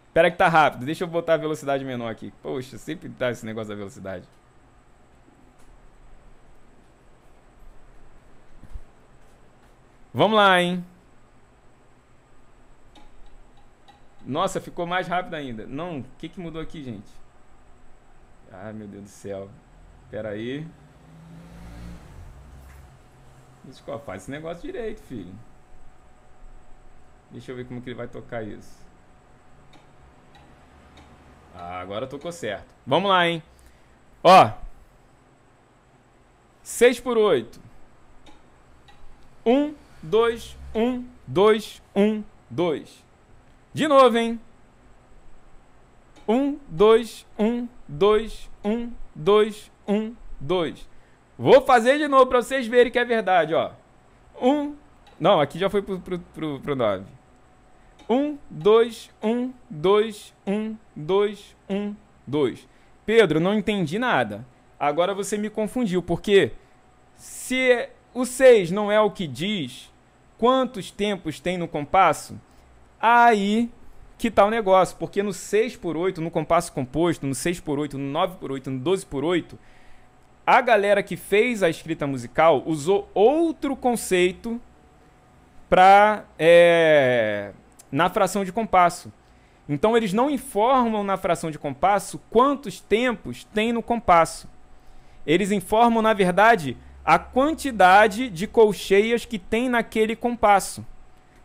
Espera que tá rápido, deixa eu botar a velocidade menor aqui. Poxa, sempre dá esse negócio da velocidade. Vamos lá, hein? Nossa, ficou mais rápido ainda. Não, o que que mudou aqui, gente? Ai, meu Deus do céu. Pera aí. Faz esse negócio direito, filho. Deixa eu ver como que ele vai tocar isso. Ah, agora tocou certo. Vamos lá, hein? Ó. 6/8. 1, 2, 1, 2, 1, 2. De novo, hein? 1, 2, 1, 2, 1, 2, 1, 2. Vou fazer de novo para vocês verem que é verdade, ó. 1, não, aqui já foi pro 9. 1, 2, 1, 2, 1, 2, 1, 2. Pedro, não entendi nada. Agora você me confundiu, porque se o 6 não é o que diz quantos tempos tem no compasso, aí... que tal o negócio? Porque no 6/8, no compasso composto, no 6/8, no 9/8, no 12/8, a galera que fez a escrita musical usou outro conceito pra, na fração de compasso. Então, eles não informam na fração de compasso quantos tempos tem no compasso. Eles informam, na verdade, a quantidade de colcheias que tem naquele compasso.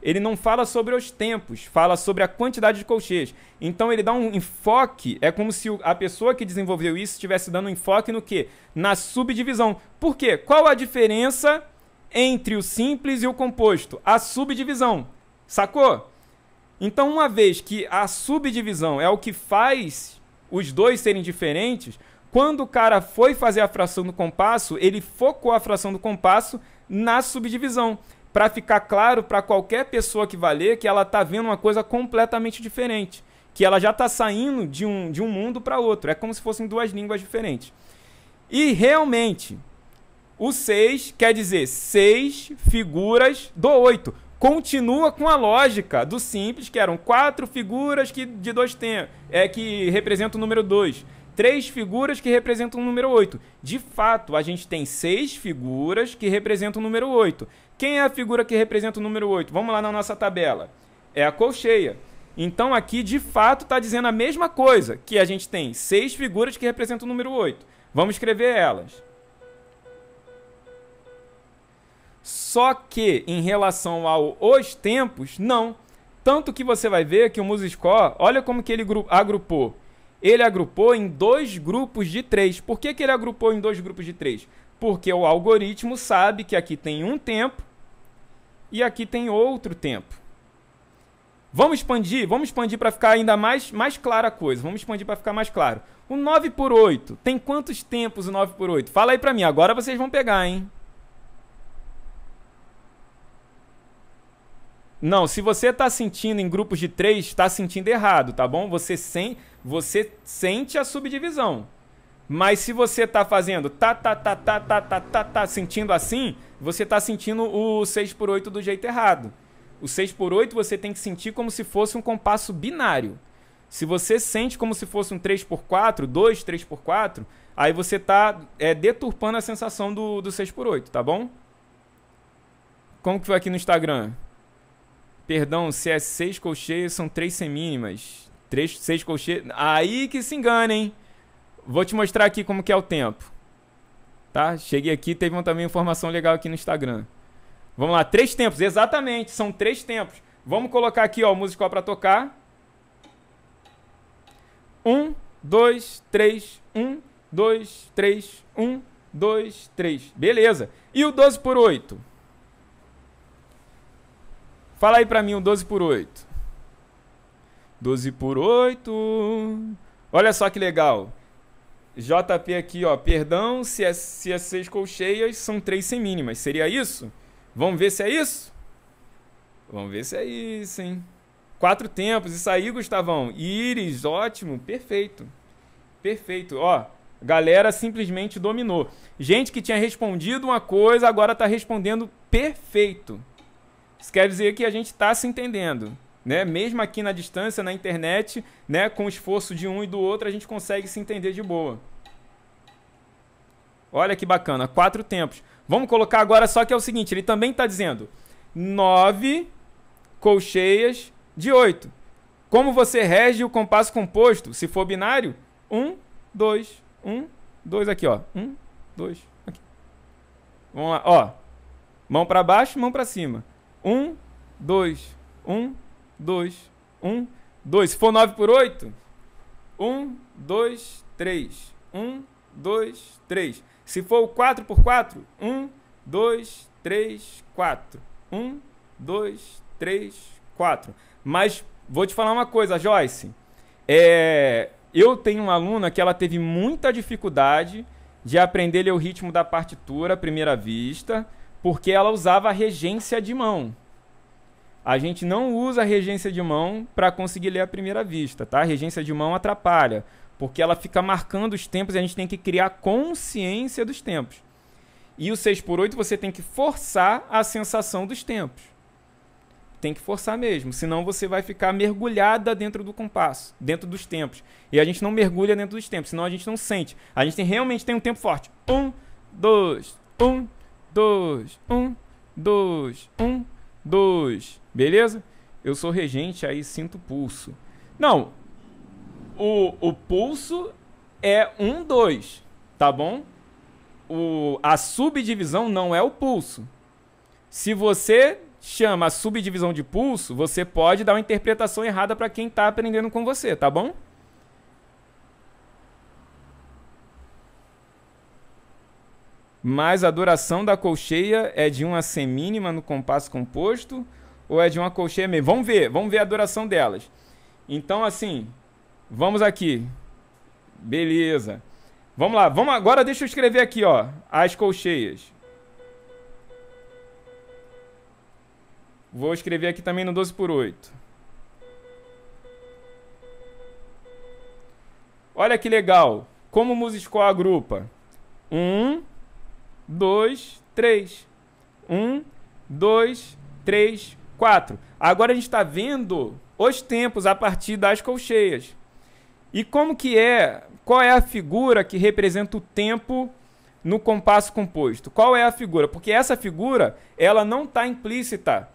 ele não fala sobre os tempos, fala sobre a quantidade de colcheias. Então ele dá um enfoque, é como se a pessoa que desenvolveu isso estivesse dando um enfoque no quê? Na subdivisão. Por quê? Qual a diferença entre o simples e o composto? A subdivisão, sacou? Então, uma vez que a subdivisão é o que faz os dois serem diferentes, quando o cara foi fazer a fração do compasso, ele focou a fração do compasso na subdivisão, para ficar claro para qualquer pessoa que vai ler que ela está vendo uma coisa completamente diferente, que ela já está saindo de um mundo para outro. É como se fossem duas línguas diferentes. E, realmente, o 6 quer dizer 6 figuras do 8. Continua com a lógica do simples, que eram 4 figuras que representam o número 2. 3 figuras que representam o número 8. De fato, a gente tem 6 figuras que representam o número 8. Quem é a figura que representa o número 8? Vamos lá na nossa tabela. É a colcheia. Então, aqui, de fato, está dizendo a mesma coisa, que a gente tem 6 figuras que representam o número 8. Vamos escrever elas. Só que, em relação aos tempos, não. Tanto que você vai ver que o MuseScore, olha como que ele agrupou. Ele agrupou em 2 grupos de 3. Por que que ele agrupou em 2 grupos de 3? Porque o algoritmo sabe que aqui tem um tempo e aqui tem outro tempo. Vamos expandir para ficar ainda mais clara a coisa. Vamos expandir para ficar mais claro. O 9 por 8, tem quantos tempos o 9 por 8? Fala aí para mim, agora vocês vão pegar, hein? Não, se você está sentindo em grupos de 3, está sentindo errado, tá bom? Você sente a subdivisão. Mas se você está fazendo sentindo assim, você está sentindo o 6 por 8 do jeito errado. O 6 por 8 você tem que sentir como se fosse um compasso binário. Se você sente como se fosse um 3 por 4, 2, 3 por 4, aí você está deturpando a sensação do 6 por 8, tá bom? Como que foi aqui no Instagram? Perdão, se é 6 colcheias, são 3 semínimas. 6 colcheias... Aí que se engana, hein? Vou te mostrar aqui como que é o tempo. Tá? Cheguei aqui, teve também informação legal aqui no Instagram. Vamos lá, 3 tempos. Exatamente, são 3 tempos. Vamos colocar aqui, ó, o MuseScore para tocar. 1, 2, 3, 1, 2, 3, 1, 2, 3. Beleza. E o 12 por 8? Fala aí pra mim o 12 por 8. 12 por 8. Olha só que legal. JP aqui, ó. Perdão, se é 6 colcheias, são 3 semínimas. Seria isso? Vamos ver se é isso? Vamos ver se é isso, hein? 4 tempos. Isso aí, Gustavão. Iris, ótimo. Perfeito. Perfeito. Ó, galera simplesmente dominou. Gente que tinha respondido uma coisa, agora tá respondendo perfeito. Isso quer dizer que a gente está se entendendo, né? Mesmo aqui na distância, na internet, né? Com o esforço de um e do outro, a gente consegue se entender de boa. Olha que bacana, 4 tempos. Vamos colocar agora, só que é o seguinte, ele também está dizendo 9 colcheias de 8. Como você rege o compasso composto? Se for binário, 1, 2, 1, 2 aqui, ó. 1, 2, aqui. Vamos lá, ó. Mão para baixo, mão para cima. 1, 2, 1, 2, 1, 2. Se for 9 por 8, 1, 2, 3. 1, 2, 3. Se for o 4 por 4, 1, 2, 3, 4. 1, 2, 3, 4. Mas vou te falar uma coisa, Joyce. Eu tenho uma aluna que ela teve muita dificuldade de aprender a ler o ritmo da partitura à primeira vista, porque ela usava regência de mão. A gente não usa regência de mão para conseguir ler à primeira vista, tá? A regência de mão atrapalha, porque ela fica marcando os tempos e a gente tem que criar consciência dos tempos. E o 6 por 8 você tem que forçar a sensação dos tempos. Tem que forçar mesmo, senão você vai ficar mergulhada dentro do compasso, dentro dos tempos. E a gente não mergulha dentro dos tempos, senão a gente não sente. A gente realmente tem um tempo forte. 1, 2, 1, 2, 1, 2, 1, 2. Beleza? Eu sou regente, aí sinto o pulso. Não, o pulso é 1, 2, tá bom? A subdivisão não é o pulso. Se você chama a subdivisão de pulso, você pode dar uma interpretação errada para quem está aprendendo com você, tá bom? Mas a duração da colcheia é de uma semínima no compasso composto ou é de uma colcheia meia? Vamos ver a duração delas. Então, assim, vamos aqui. Beleza. Vamos lá, agora deixa eu escrever aqui, ó, as colcheias. Vou escrever aqui também no 12x8. Olha que legal. Como o MuseScore agrupa. 1, 2, 3. 1, 2, 3, 4. Agora a gente está vendo os tempos a partir das colcheias. E como que é? Qual é a figura que representa o tempo no compasso composto? Qual é a figura? Porque essa figura, ela não está implícita.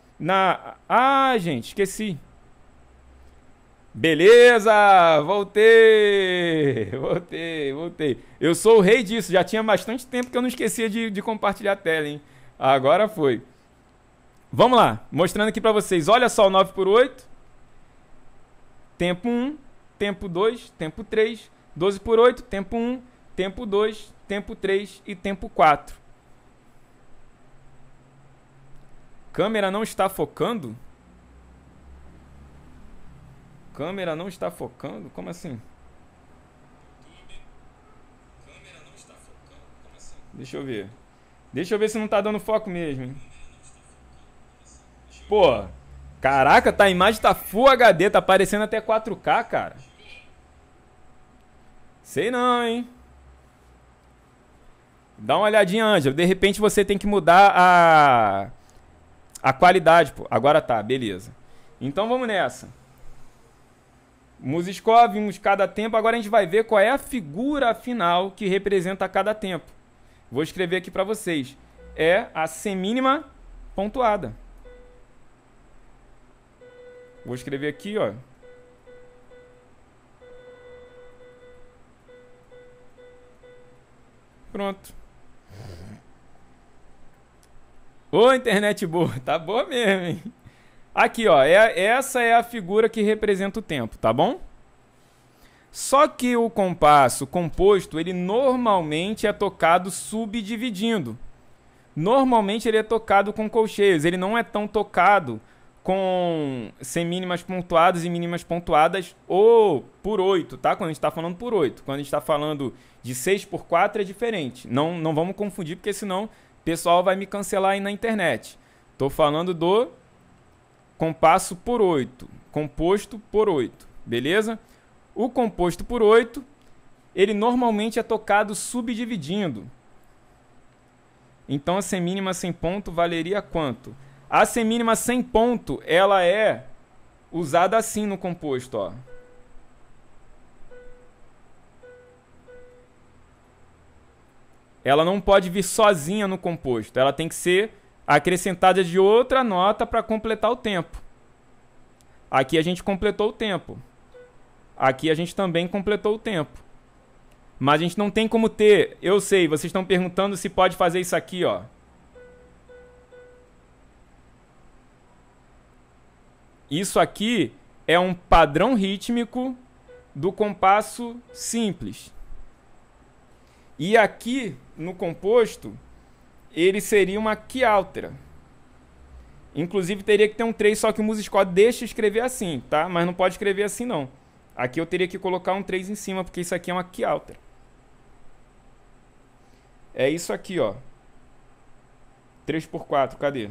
Ah, gente, esqueci. Beleza, voltei. Eu sou o rei disso, já tinha bastante tempo que eu não esquecia de compartilhar a tela, hein? Agora foi. Vamos lá, mostrando aqui para vocês. Olha só o 9x8. Tempo 1, tempo 2, tempo 3. 12x8, tempo 1, tempo 2, tempo 3 e tempo 4. Câmera não está focando? Câmera não está focando? Como assim? Câmera não está focando? Como assim? Deixa eu ver. Deixa eu ver se não está dando foco mesmo, hein? Pô, caraca, tá, a imagem tá Full HD, tá aparecendo até 4K, cara. Sei não, hein? Dá uma olhadinha, Ângelo. De repente você tem que mudar a qualidade, pô. Agora tá, beleza. Então vamos nessa. MuseScore, vimos cada tempo. Agora a gente vai ver qual é a figura final que representa cada tempo. Vou escrever aqui para vocês. É a semínima pontuada. Vou escrever aqui, ó. Pronto. Ô, internet boa, tá boa mesmo, hein? Aqui, ó, essa é a figura que representa o tempo, tá bom? Só que o compasso composto, ele normalmente é tocado subdividindo. Normalmente ele é tocado com colcheias, ele não é tão tocado com semínimas pontuadas e mínimas pontuadas ou por 8, tá? Quando a gente tá falando por 8. Quando a gente tá falando de 6x4 é diferente. Não vamos confundir, porque senão... pessoal vai me cancelar aí na internet. Tô falando do compasso por 8, composto por 8, beleza? O composto por 8, ele normalmente é tocado subdividindo. Então a semínima sem ponto valeria quanto? A semínima sem ponto, ela é usada assim no composto, ó. Ela não pode vir sozinha no composto. Ela tem que ser acrescentada de outra nota para completar o tempo. Aqui a gente completou o tempo. Aqui a gente também completou o tempo. Mas a gente não tem como ter... Eu sei, vocês estão perguntando se pode fazer isso aqui, ó. Isso aqui é um padrão rítmico do compasso simples. E aqui, no composto, ele seria uma quiáltera. Inclusive, teria que ter um 3, só que o MuseScore deixa escrever assim, tá? Mas não pode escrever assim, não. Aqui eu teria que colocar um 3 em cima, porque isso aqui é uma quiáltera. É isso aqui, ó. 3x4, cadê?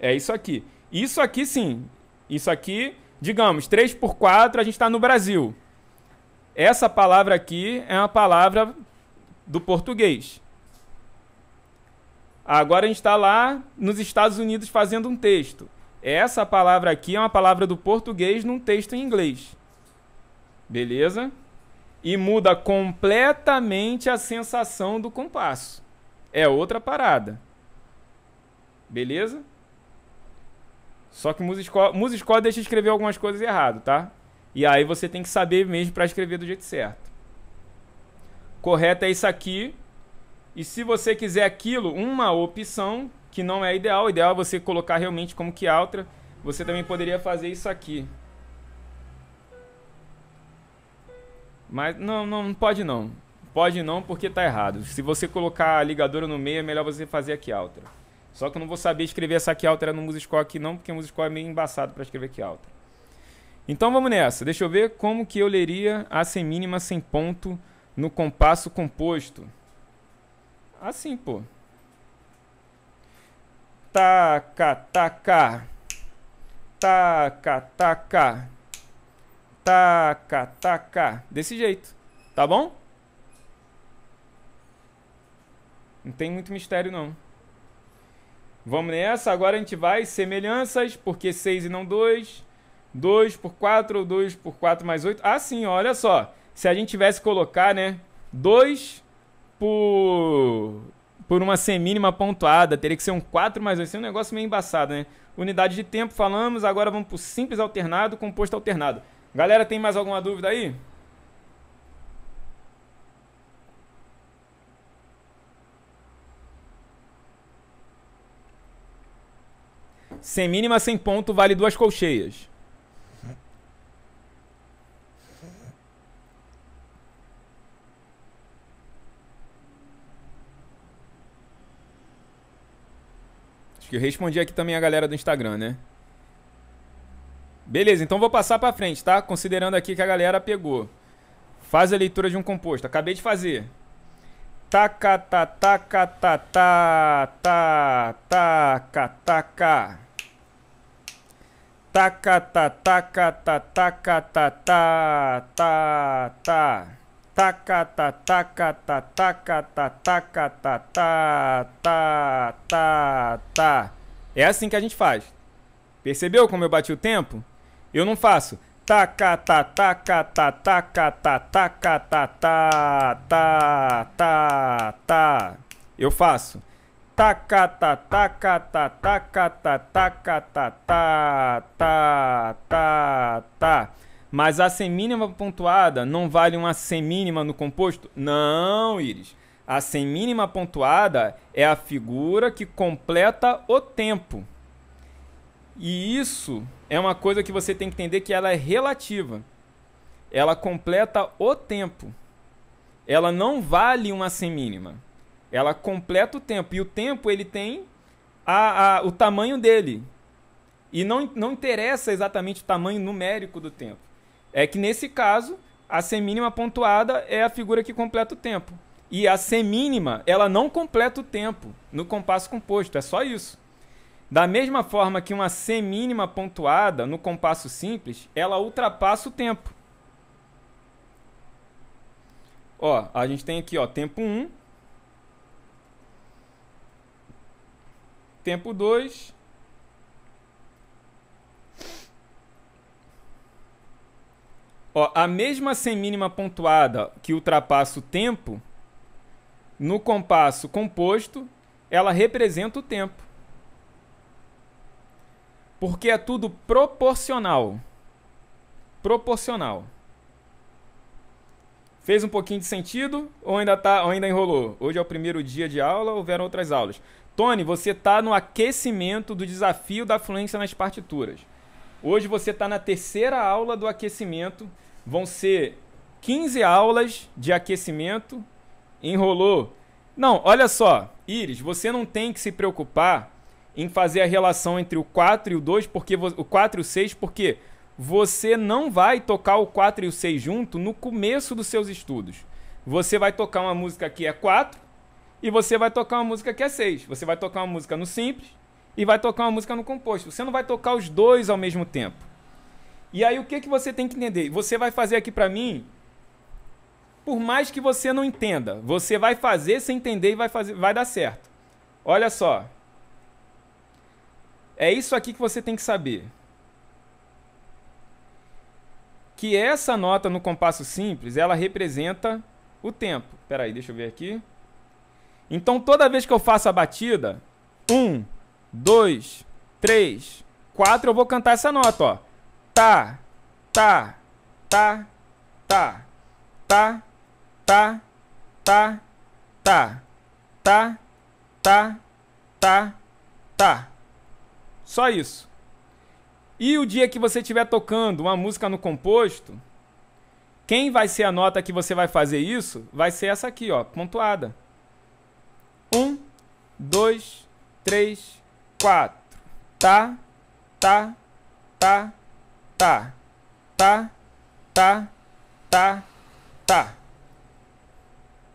É isso aqui. Isso aqui, sim. Isso aqui, digamos, 3x4, a gente está no Brasil. Essa palavra aqui é uma palavra do português. Agora a gente está lá nos Estados Unidos fazendo um texto. Essa palavra aqui é uma palavra do português num texto em inglês. Beleza? E muda completamente a sensação do compasso. É outra parada. Beleza? Só que o MuseScore deixa escrever algumas coisas errado, tá? E aí você tem que saber mesmo para escrever do jeito certo. Correto é isso aqui. E se você quiser aquilo, uma opção que não é ideal. O ideal é você colocar realmente como que altra. Você também poderia fazer isso aqui. Mas não pode não. Pode não porque tá errado. Se você colocar a ligadura no meio, é melhor você fazer aqui altra. Só que eu não vou saber escrever essa aqui altra no MuseScore aqui não, porque o MuseScore é meio embaçado para escrever aqui altra. Então vamos nessa. Deixa eu ver como que eu leria a semínima sem ponto no compasso composto. Assim, pô. Taca, taca. Taca, taca. Taca, taca. Desse jeito. Tá bom? Não tem muito mistério, não. Vamos nessa. Agora a gente vai semelhanças, porque 6 e não 2. 2 por 4 ou 2 por 4 mais 8. Ah, sim, olha só. Se a gente tivesse que colocar, né, 2 por uma semínima pontuada, teria que ser um 4 mais 8. Isso é um negócio meio embaçado, né? Unidade de tempo, falamos. Agora vamos para o simples alternado, composto alternado. Galera, tem mais alguma dúvida aí? Semínima sem ponto vale 2 colcheias. Acho que eu respondi aqui também a galera do Instagram, né? Beleza, então vou passar pra frente, tá? Considerando aqui que a galera pegou. Faz a leitura de um composto. Acabei de fazer. Taca, ta, taca, ta, ta, ta, taca, taca. Taca, ta, taca, ta, taca, ta, ta, ta, ta. Taca, ta, taca, ta, taca, ta, taca, ta, ta, ta, ta, ta. É assim que a gente faz. Percebeu como eu bati o tempo? Eu não faço. Taca, ta, taca, ta, taca, ta, taca, ta, ta, ta, ta, ta. Eu faço. Taca, ta, taca, ta, taca, ta, taca, ta, ta, ta, ta, ta. Mas a semínima pontuada não vale uma semínima no composto? Não, Iris. A semínima pontuada é a figura que completa o tempo. E isso é uma coisa que você tem que entender, que ela é relativa. Ela completa o tempo. Ela não vale uma semínima. Ela completa o tempo. E o tempo ele tem o tamanho dele. E não interessa exatamente o tamanho numérico do tempo. É que, nesse caso, a semínima pontuada é a figura que completa o tempo. E a semínima, ela não completa o tempo no compasso composto, é só isso. Da mesma forma que uma semínima pontuada no compasso simples, ela ultrapassa o tempo. Ó, a gente tem aqui, ó, tempo 1. Tempo 2. Ó, a mesma semínima pontuada que ultrapassa o tempo, no compasso composto, ela representa o tempo. Porque é tudo proporcional. Proporcional. Fez um pouquinho de sentido ou ainda enrolou? Hoje é o primeiro dia de aula, houveram outras aulas. Tony, você está no aquecimento do desafio da fluência nas partituras. Hoje você está na terceira aula do aquecimento. Vão ser 15 aulas de aquecimento. Enrolou? Não, olha só. Iris, você não tem que se preocupar em fazer a relação entre o 4 e o 2, porque o 4 e o 6, porque você não vai tocar o 4 e o 6 junto no começo dos seus estudos. Você vai tocar uma música que é 4 e você vai tocar uma música que é 6. Você vai tocar uma música no simples e vai tocar uma música no composto. Você não vai tocar os dois ao mesmo tempo. E aí o que você tem que entender? Você vai fazer aqui para mim, por mais que você não entenda, você vai fazer sem entender e vai dar certo. Olha só. É isso aqui que você tem que saber. Que essa nota no compasso simples, ela representa o tempo. Espera aí, deixa eu ver aqui. Então toda vez que eu faço a batida, 1... 2, 3, 4, eu vou cantar essa nota, ó. Tá, tá, tá, tá, tá, tá, tá, tá, tá, tá, tá, tá, Tá. Só isso. E o dia que você estiver tocando uma música no composto, quem vai ser a nota que você vai fazer isso vai ser essa aqui, ó, pontuada. 1, 2, 3, 4. Tá, tá, tá, tá, tá, tá, tá, tá.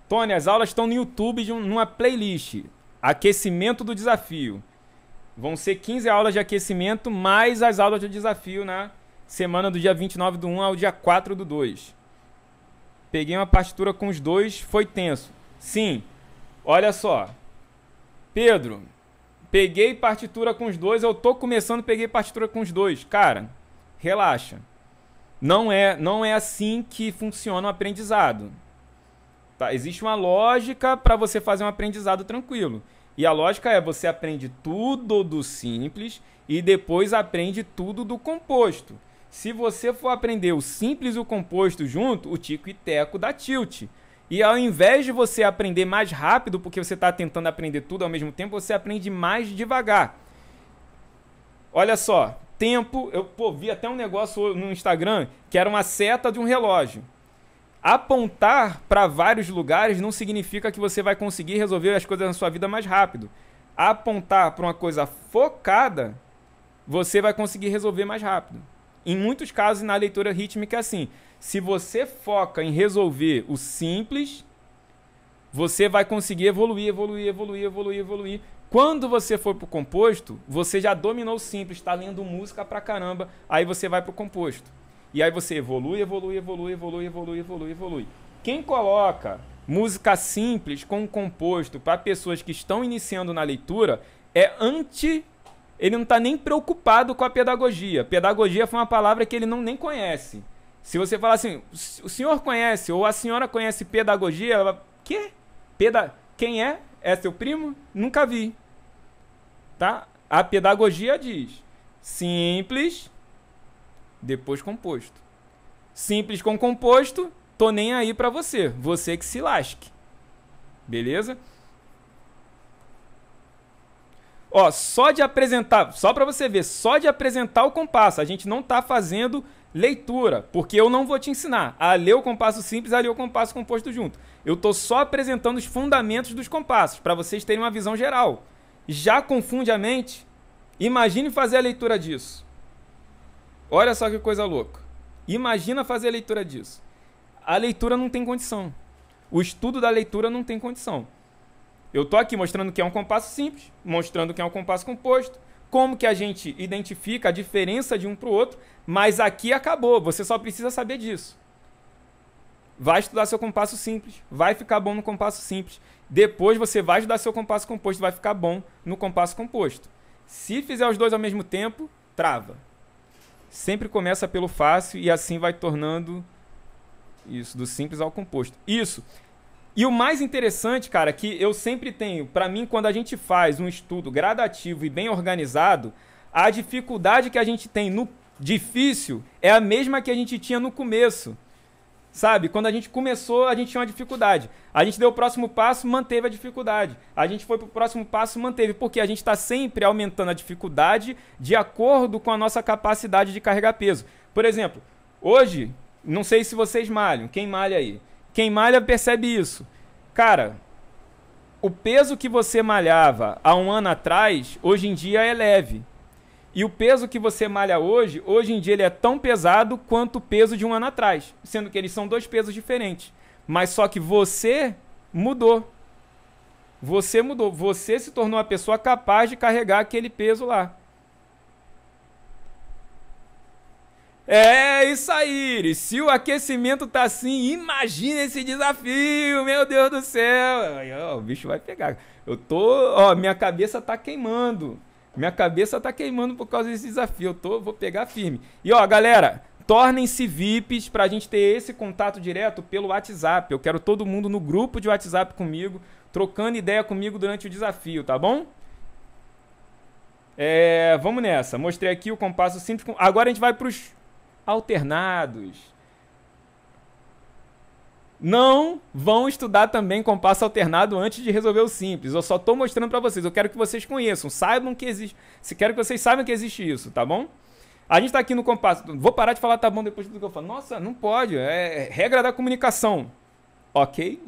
Tony, as aulas estão no YouTube numa playlist. Aquecimento do desafio. Vão ser 15 aulas de aquecimento, mais as aulas de desafio na semana do dia 29 do 1 ao dia 4 do 2. Peguei uma partitura com os dois, foi tenso. Sim, olha só. Pedro, peguei partitura com os dois, eu tô começando, peguei partitura com os dois. Cara, relaxa. Não é assim que funciona o aprendizado. Tá? Existe uma lógica para você fazer um aprendizado tranquilo. E a lógica é você aprende tudo do simples e depois aprende tudo do composto. Se você for aprender o simples e o composto junto, o tico e teco dá tilt. E ao invés de você aprender mais rápido, porque você está tentando aprender tudo ao mesmo tempo, você aprende mais devagar. Olha só, tempo, eu vi até um negócio no Instagram que era uma seta de um relógio. Apontar para vários lugares não significa que você vai conseguir resolver as coisas na sua vida mais rápido. Apontar para uma coisa focada, você vai conseguir resolver mais rápido. Em muitos casos, na leitura rítmica é assim. Se você foca em resolver o simples, você vai conseguir evoluir. Quando você for para o composto, você já dominou o simples, está lendo música pra caramba, aí você vai para o composto. E aí você evolui. Quem coloca música simples com composto para pessoas que estão iniciando na leitura é anti... Ele não está nem preocupado com a pedagogia. Pedagogia foi uma palavra que ele nem conhece. Se você falar assim, o senhor conhece ou a senhora conhece pedagogia, ela fala, quê? Quem é? É seu primo? Nunca vi. Tá? A pedagogia diz simples... depois composto. Simples com composto, tô nem aí pra você. Você que se lasque. Beleza? Ó, só de apresentar, só pra você ver, só de apresentar o compasso, a gente não tá fazendo leitura, porque eu não vou te ensinar a ler o compasso simples, a ler o compasso composto junto. Eu tô só apresentando os fundamentos dos compassos, pra vocês terem uma visão geral. Já confunde a mente? Imagine fazer a leitura disso. Olha só que coisa louca. Imagina fazer a leitura disso. A leitura não tem condição. O estudo da leitura não tem condição. Eu tô aqui mostrando que é um compasso simples, mostrando que é um compasso composto, como que a gente identifica a diferença de um para o outro, mas aqui acabou, você só precisa saber disso. Vai estudar seu compasso simples, vai ficar bom no compasso simples. Depois você vai estudar seu compasso composto, vai ficar bom no compasso composto. Se fizer os dois ao mesmo tempo, trava. Sempre começa pelo fácil e assim vai tornando isso do simples ao composto. Isso. E o mais interessante, cara, que eu sempre tenho, para mim, quando a gente faz um estudo gradativo e bem organizado, a dificuldade que a gente tem no difícil é a mesma que a gente tinha no começo. Sabe? Quando a gente começou, a gente tinha uma dificuldade. A gente deu o próximo passo, manteve a dificuldade. A gente foi para o próximo passo, manteve. Porque a gente está sempre aumentando a dificuldade de acordo com a nossa capacidade de carregar peso. Por exemplo, hoje, não sei se vocês malham. Quem malha aí? Quem malha percebe isso. Cara, o peso que você malhava há um ano atrás, hoje em dia é leve. E o peso que você malha hoje, hoje em dia ele é tão pesado quanto o peso de um ano atrás. Sendo que eles são dois pesos diferentes. Mas só que você mudou. Você mudou. Você se tornou a pessoa capaz de carregar aquele peso lá. É isso aí. Se o aquecimento tá assim, imagina esse desafio. Meu Deus do céu. O bicho vai pegar. Eu tô... Ó, minha cabeça tá queimando. Minha cabeça tá queimando por causa desse desafio. Vou pegar firme. E ó, galera, tornem-se VIPs pra gente ter esse contato direto pelo WhatsApp. Eu quero todo mundo no grupo de WhatsApp comigo, trocando ideia comigo durante o desafio, tá bom? Vamos nessa. Mostrei aqui o compasso simples. Agora a gente vai pros alternados. Não vão estudar também compasso alternado antes de resolver o simples. Eu só estou mostrando para vocês. Eu quero que vocês conheçam, saibam que existe. Quero que vocês saibam que existe isso, tá bom? A gente está aqui no compasso. Vou parar de falar, tá bom, depois de tudo que eu falo. Nossa, não pode. É regra da comunicação. Ok?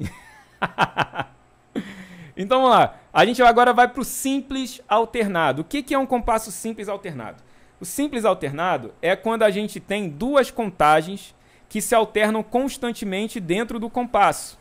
Então, vamos lá. A gente agora vai para o simples alternado. O que é um compasso simples alternado? O simples alternado é quando a gente tem duas contagens que se alternam constantemente dentro do compasso.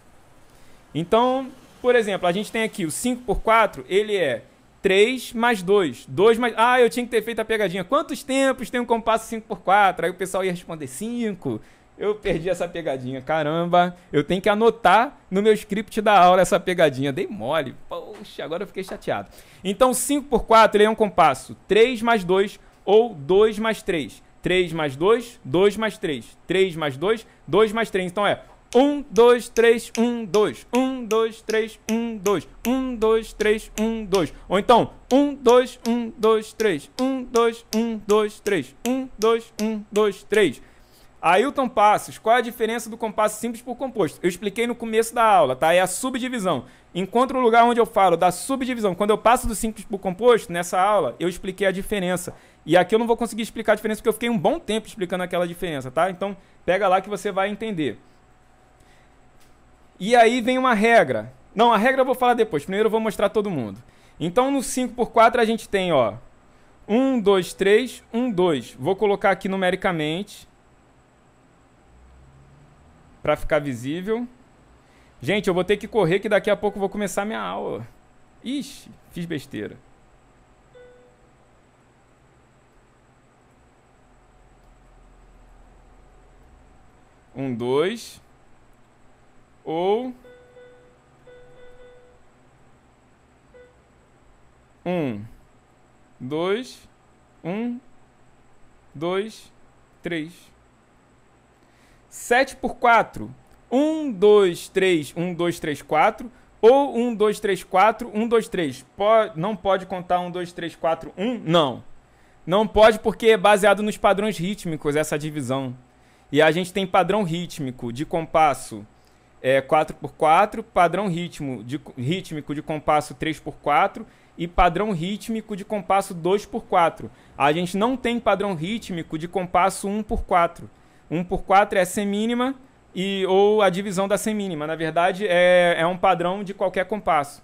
Então, por exemplo, a gente tem aqui o 5×4, ele é 3 mais 2. 2 mais... Ah, eu tinha que ter feito a pegadinha. Quantos tempos tem um compasso 5×4? Aí o pessoal ia responder 5. Eu perdi essa pegadinha, caramba. Eu tenho que anotar no meu script da aula essa pegadinha. Dei mole. Poxa, agora eu fiquei chateado. Então, 5×4 ele é um compasso 3 mais 2 ou 2 mais 3. 3 mais 2, 2 mais 3. 3 mais 2, 2 mais 3. Então é 1, 2, 3, 1, 2. 1, 2, 3, 1, 2. 1, 2, 3, 1, 2. Ou então 1, 2, 1, 2, 3. 1, 2, 1, 2, 3. 1, 2, 1, 2, 3. Ailton Passos, qual é a diferença do compasso simples por composto? Eu expliquei no começo da aula, tá? É a subdivisão. Encontra o lugar onde eu falo da subdivisão. Quando eu passo do simples por composto, nessa aula, eu expliquei a diferença. E aqui eu não vou conseguir explicar a diferença, porque eu fiquei um bom tempo explicando aquela diferença, tá? Então, pega lá que você vai entender. E aí vem uma regra. Não, a regra eu vou falar depois. Primeiro eu vou mostrar todo mundo. Então, no 5×4 a gente tem, ó, 1, 2, 3, 1, 2. Vou colocar aqui numericamente, para ficar visível. Gente, eu vou ter que correr, que daqui a pouco eu vou começar minha aula. Ixi, fiz besteira. Um, dois. Ou... um, dois. Um, dois, três. 7×4, 1, 2, 3, 1, 2, 3, 4, ou 1, 2, 3, 4, 1, 2, 3. Não pode contar 1, 2, 3, 4, 1? Não. Não pode porque é baseado nos padrões rítmicos essa divisão. E a gente tem padrão rítmico de compasso 4×4, padrão rítmico de compasso 3×4 e padrão rítmico de compasso 2×4. A gente não tem padrão rítmico de compasso 1×4. 1×4 é semínima ou a divisão da semínima. Na verdade, é um padrão de qualquer compasso,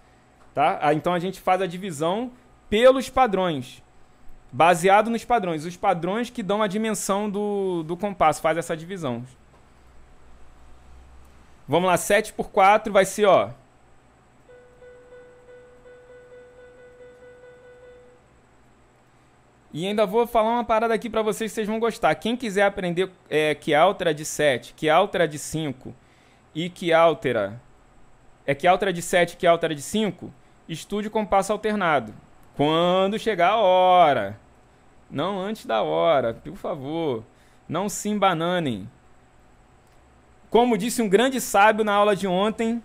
tá? Então, a gente faz a divisão pelos padrões, baseado nos padrões. Os padrões que dão a dimensão do compasso, faz essa divisão. Vamos lá, 7×4 vai ser, ó, E ainda vou falar uma parada aqui para vocês que vocês vão gostar. Quem quiser aprender que altera de 7, que altera de 5 e que altera... que altera de 7 que altera de 5, estude compasso alternado. Quando chegar a hora. Não antes da hora, por favor. Não se embananem. Como disse um grande sábio na aula de ontem,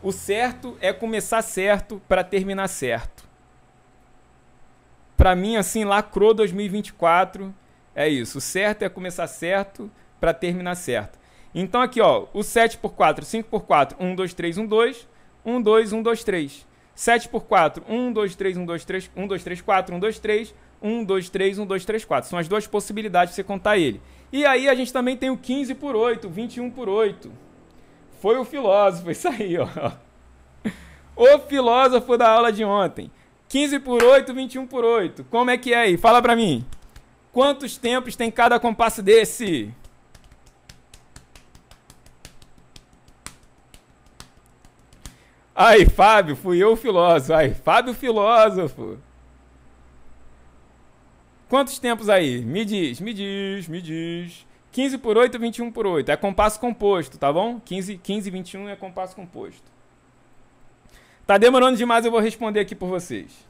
o certo é começar certo para terminar certo. Para mim, assim, lacrou 2024, é isso. O certo é começar certo para terminar certo. Então, aqui, ó, o 7×4, 5×4, 1, 2, 3, 1, 2, 1, 2, 1, 2, 3. 7×4, 1, 2, 3, 1, 2, 3, 1, 2, 3, 4, 1, 2, 3, 1, 2, 3, 1, 2, 3, 4. São as duas possibilidades de você contar ele. E aí, a gente também tem o 15×8, 21×8. Foi o filósofo, isso aí, ó. O filósofo da aula de ontem. 15×8, 21×8. Como é que é aí? Fala pra mim. Quantos tempos tem cada compasso desse? Aí, Fábio, fui eu o filósofo. Aí, Fábio, filósofo. Quantos tempos aí? Me diz, me diz, me diz. 15×8, 21×8. É compasso composto, tá bom? 15, 21 é compasso composto. Tá demorando demais, eu vou responder aqui por vocês.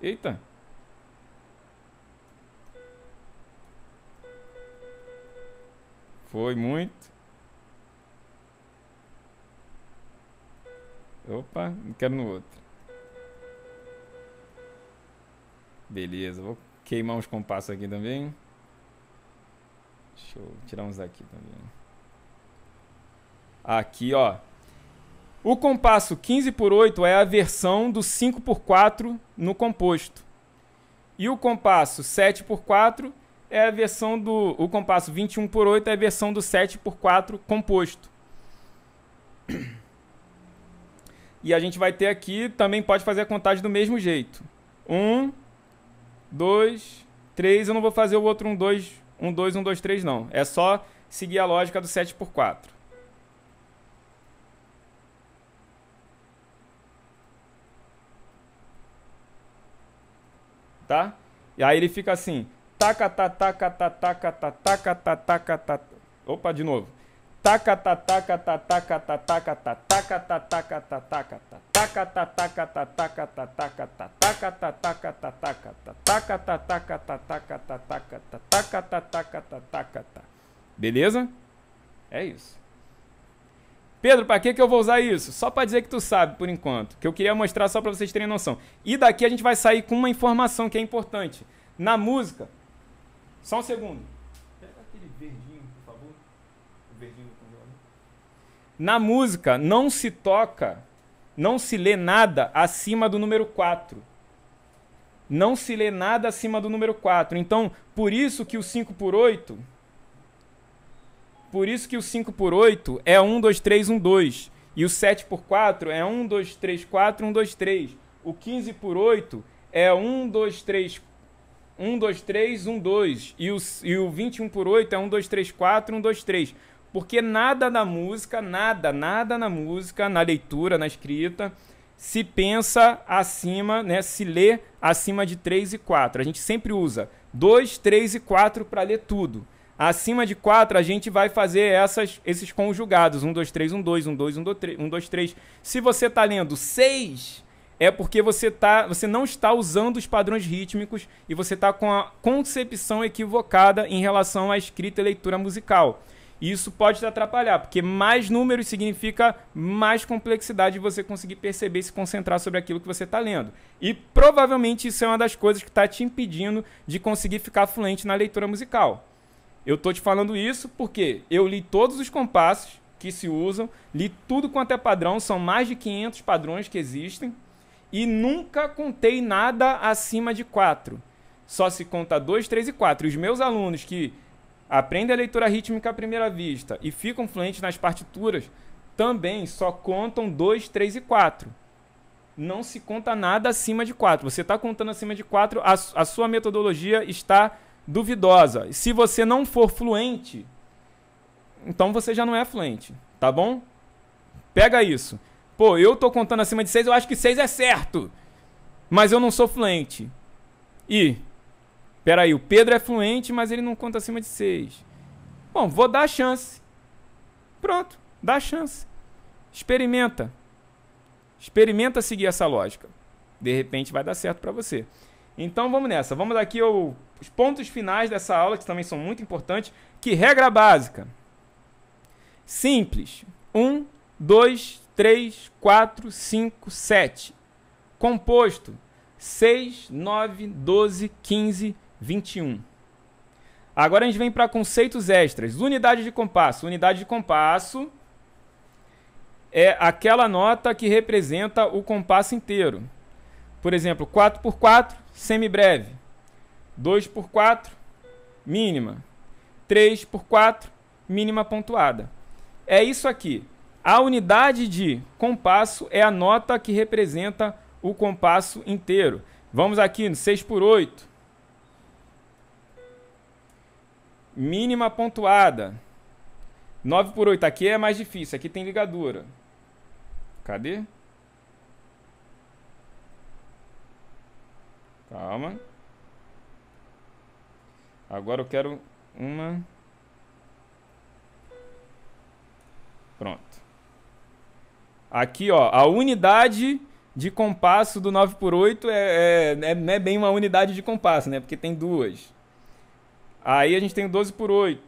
Eita. Foi muito. Opa, não quero no outro. Beleza, vou queimar uns compassos aqui também. Deixa eu tirar uns daqui também. Aqui, ó. O compasso 15/8 é a versão do 5/4 no composto. E o compasso 7/4 é a versão do... O compasso 21/8 é a versão do 7/4 composto. E a gente vai ter aqui, também pode fazer a contagem do mesmo jeito. 1, 2, 3. Eu não vou fazer o outro 1, 2, 1, 2, 1, 2, 3, não. É só seguir a lógica do 7/4. Tá? E aí ele fica assim: taca taca taca taca taca taca taca. Opa, de novo. Taca taca taca taca taca taca taca taca taca taca taca taca taca taca taca taca taca taca taca taca taca taca taca. Beleza? É isso. Pedro, para que eu vou usar isso? Só para dizer que tu sabe, por enquanto. Que eu queria mostrar só para vocês terem noção. E daqui a gente vai sair com uma informação que é importante. Na música... Só um segundo. Pega aquele verdinho, por favor. O verdinho do controle. Na música, não se toca, não se lê nada acima do número 4. Não se lê nada acima do número 4. Então, por isso que o 5/8... Por isso que o 5/8 é 1, 2, 3, 1, 2. E o 7/4 é 1, 2, 3, 4, 1, 2, 3. O 15/8 é 1, 2, 3, 1, 2, 3, 1, 2. E o 21/8 é 1, 2, 3, 4, 1, 2, 3. Porque nada na música, nada na música, na leitura, na escrita, se pensa acima, né, se lê acima de 3 e 4. A gente sempre usa 2, 3 e 4 para ler tudo. Acima de 4, a gente vai fazer esses conjugados. 1, 2, 3, 1, 2, 1, 2, 1, 2, 3. 1, 2, 3. Se você está lendo 6, é porque você não está usando os padrões rítmicos e você está com a concepção equivocada em relação à escrita e leitura musical. E isso pode te atrapalhar, porque mais números significa mais complexidade de você conseguir perceber e se concentrar sobre aquilo que você está lendo. E provavelmente isso é uma das coisas que está te impedindo de conseguir ficar fluente na leitura musical. Eu tô te falando isso porque eu li todos os compassos que se usam, li tudo quanto é padrão, são mais de 500 padrões que existem, e nunca contei nada acima de 4. Só se conta 2, 3 e 4. E os meus alunos que aprendem a leitura rítmica à primeira vista e ficam fluentes nas partituras, também só contam 2, 3 e 4. Não se conta nada acima de 4. Você está contando acima de 4, a sua metodologia está... duvidosa. Se você não for fluente, então você já não é fluente, tá bom? Pega isso. Pô, eu tô contando acima de 6, eu acho que 6 é certo, mas eu não sou fluente. E, peraí, o Pedro é fluente, mas ele não conta acima de 6. Bom, vou dar a chance. Pronto, dá a chance. Experimenta. Experimenta seguir essa lógica. De repente vai dar certo para você. Então vamos nessa. Vamos aqui os pontos finais dessa aula, que também são muito importantes. Que regra básica? Simples. 1, 2, 3, 4, 5, 7. Composto. 6, 9, 12, 15, 21. Agora a gente vem para conceitos extras. Unidade de compasso. Unidade de compasso é aquela nota que representa o compasso inteiro. Por exemplo, 4/4, semibreve. 2/4, mínima. 3/4, mínima pontuada. É isso aqui. A unidade de compasso é a nota que representa o compasso inteiro. Vamos aqui no 6/8. Mínima pontuada. 9/8. Aqui é mais difícil. Aqui tem ligadura. Cadê? Calma. Agora eu quero uma... Pronto. Aqui, ó, a unidade de compasso do 9/8 não é bem uma unidade de compasso, né? Porque tem duas. Aí a gente tem o 12/8.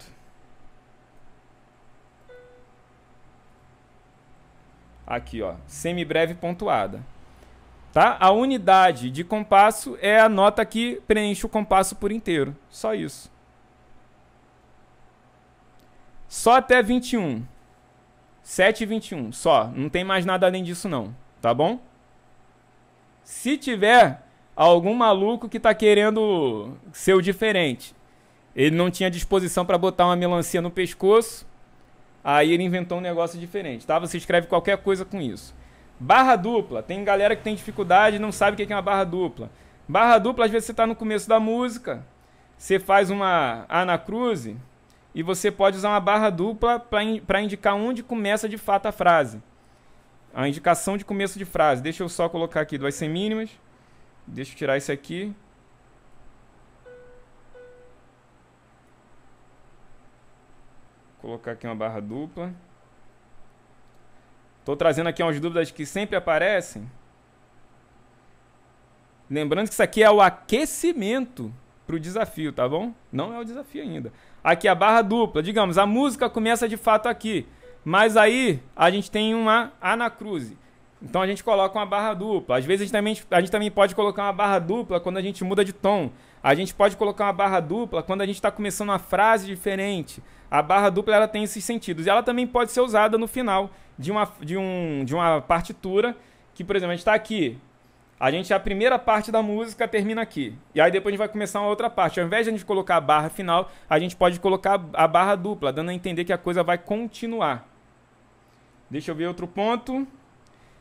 Aqui, ó, semibreve pontuada. Tá? A unidade de compasso é a nota que preenche o compasso por inteiro. Só isso. Só até 21. 7 e 21, só. Não tem mais nada além disso não, tá bom? Se tiver algum maluco que tá querendo ser o diferente, ele não tinha disposição para botar uma melancia no pescoço, aí ele inventou um negócio diferente, tá? Você escreve qualquer coisa com isso. Barra dupla. Tem galera que tem dificuldade e não sabe o que é uma barra dupla. Barra dupla, às vezes você tá no começo da música, você faz uma anacruse e você pode usar uma barra dupla para indicar onde começa de fato a frase. A indicação de começo de frase. Deixa eu só colocar aqui duas semínimas. Deixa eu tirar isso aqui. Colocar aqui uma barra dupla. Tô trazendo aqui umas dúvidas que sempre aparecem. Lembrando que isso aqui é o aquecimento para o desafio, tá bom? Não é o desafio ainda. Aqui a barra dupla. Digamos, a música começa de fato aqui. Mas aí a gente tem uma anacruse. Então a gente coloca uma barra dupla. Às vezes a gente também pode colocar uma barra dupla quando a gente muda de tom. A gente pode colocar uma barra dupla quando a gente está começando uma frase diferente. A barra dupla ela tem esses sentidos. E ela também pode ser usada no final de uma partitura. Que, por exemplo, a gente está aqui. A primeira parte da música termina aqui. E aí depois a gente vai começar uma outra parte. Ao invés de a gente colocar a barra final, a gente pode colocar a barra dupla, dando a entender que a coisa vai continuar. Deixa eu ver outro ponto.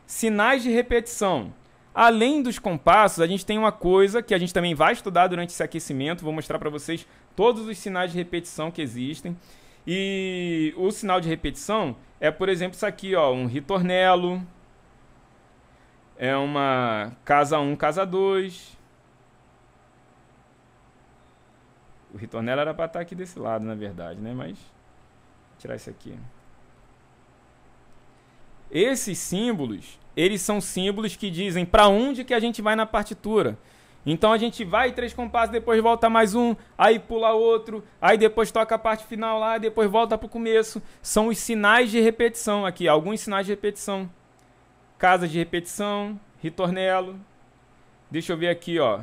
Sinais de repetição. Além dos compassos, a gente tem uma coisa que a gente também vai estudar durante esse aquecimento. Vou mostrar para vocês todos os sinais de repetição que existem. E o sinal de repetição é, por exemplo, isso aqui, ó, um ritornelo. É uma casa 1, casa 2. O ritornelo era para estar aqui desse lado, na verdade, né? Mas vou tirar isso aqui. Esses símbolos, eles são símbolos que dizem para onde que a gente vai na partitura. Então a gente vai 3 compassos, depois volta mais um, aí pula outro, aí depois toca a parte final lá, depois volta para o começo. São os sinais de repetição aqui, alguns sinais de repetição. Casa de repetição, ritornelo. Deixa eu ver aqui, ó.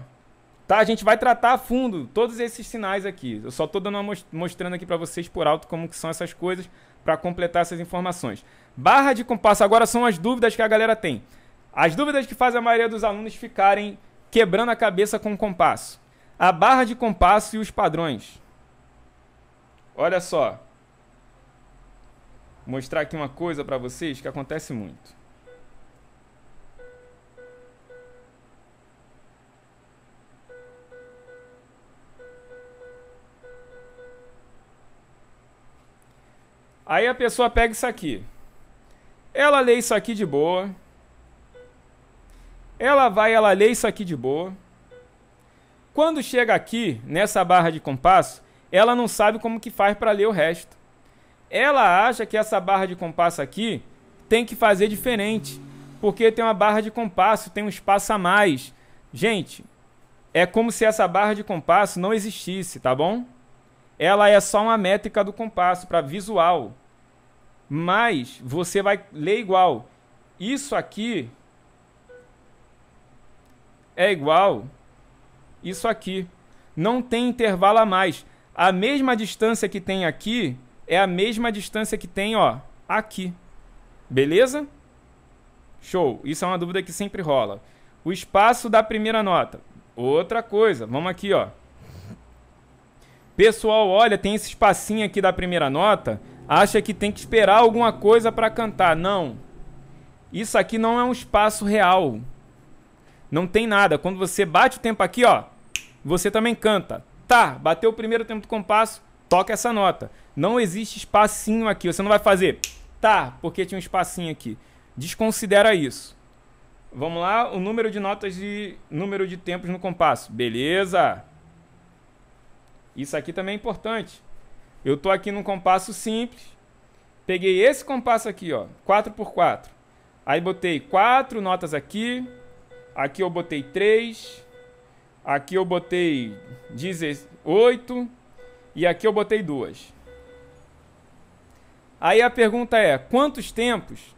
Tá, a gente vai tratar a fundo todos esses sinais aqui. Eu só tô dando uma mostrando aqui para vocês por alto como que são essas coisas para completar essas informações. Barra de compasso agora são as dúvidas que a galera tem. As dúvidas que fazem a maioria dos alunos ficarem quebrando a cabeça com o compasso. A barra de compasso e os padrões. Olha só. Vou mostrar aqui uma coisa para vocês que acontece muito. Aí a pessoa pega isso aqui. Ela lê isso aqui de boa. Ela lê isso aqui de boa. Quando chega aqui, nessa barra de compasso, ela não sabe como que faz para ler o resto. Ela acha que essa barra de compasso aqui tem que fazer diferente. Porque tem uma barra de compasso, tem um espaço a mais. Gente, é como se essa barra de compasso não existisse, tá bom? Ela é só uma métrica do compasso para visual, mas você vai ler igual. Isso aqui é igual isso aqui. Não tem intervalo a mais. A mesma distância que tem aqui é a mesma distância que tem, ó, aqui. Beleza? Show. Isso é uma dúvida que sempre rola. O espaço da primeira nota. Outra coisa. Vamos aqui, ó. Pessoal, olha, tem esse espacinho aqui da primeira nota, acha que tem que esperar alguma coisa para cantar. Não. Isso aqui não é um espaço real. Não tem nada. Quando você bate o tempo aqui, ó, você também canta. Tá, bateu o primeiro tempo do compasso, toca essa nota. Não existe espacinho aqui. Você não vai fazer tá, porque tinha um espacinho aqui. Desconsidera isso. Vamos lá, o número de notas e número de tempos no compasso. Beleza. Isso aqui também é importante. Eu estou aqui num compasso simples. Peguei esse compasso aqui, ó, 4x4. Aí botei 4 notas aqui. Aqui eu botei 3. Aqui eu botei 18. E aqui eu botei 2. Aí a pergunta é, quantos tempos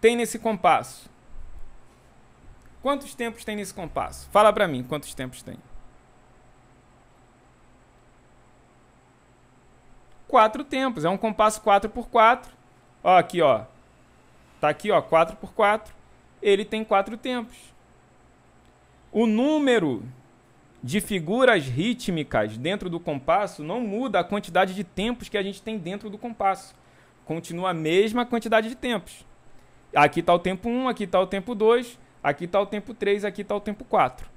tem nesse compasso? Quantos tempos tem nesse compasso? Fala para mim quantos tempos tem. quatro tempos. É um compasso 4x4. Ó, aqui, ó. Tá aqui, ó, 4x4. Ele tem 4 tempos. O número de figuras rítmicas dentro do compasso não muda a quantidade de tempos que a gente tem dentro do compasso. Continua a mesma quantidade de tempos. Aqui está o tempo 1, aqui está o tempo 2, aqui está o tempo 3, aqui está o tempo 4.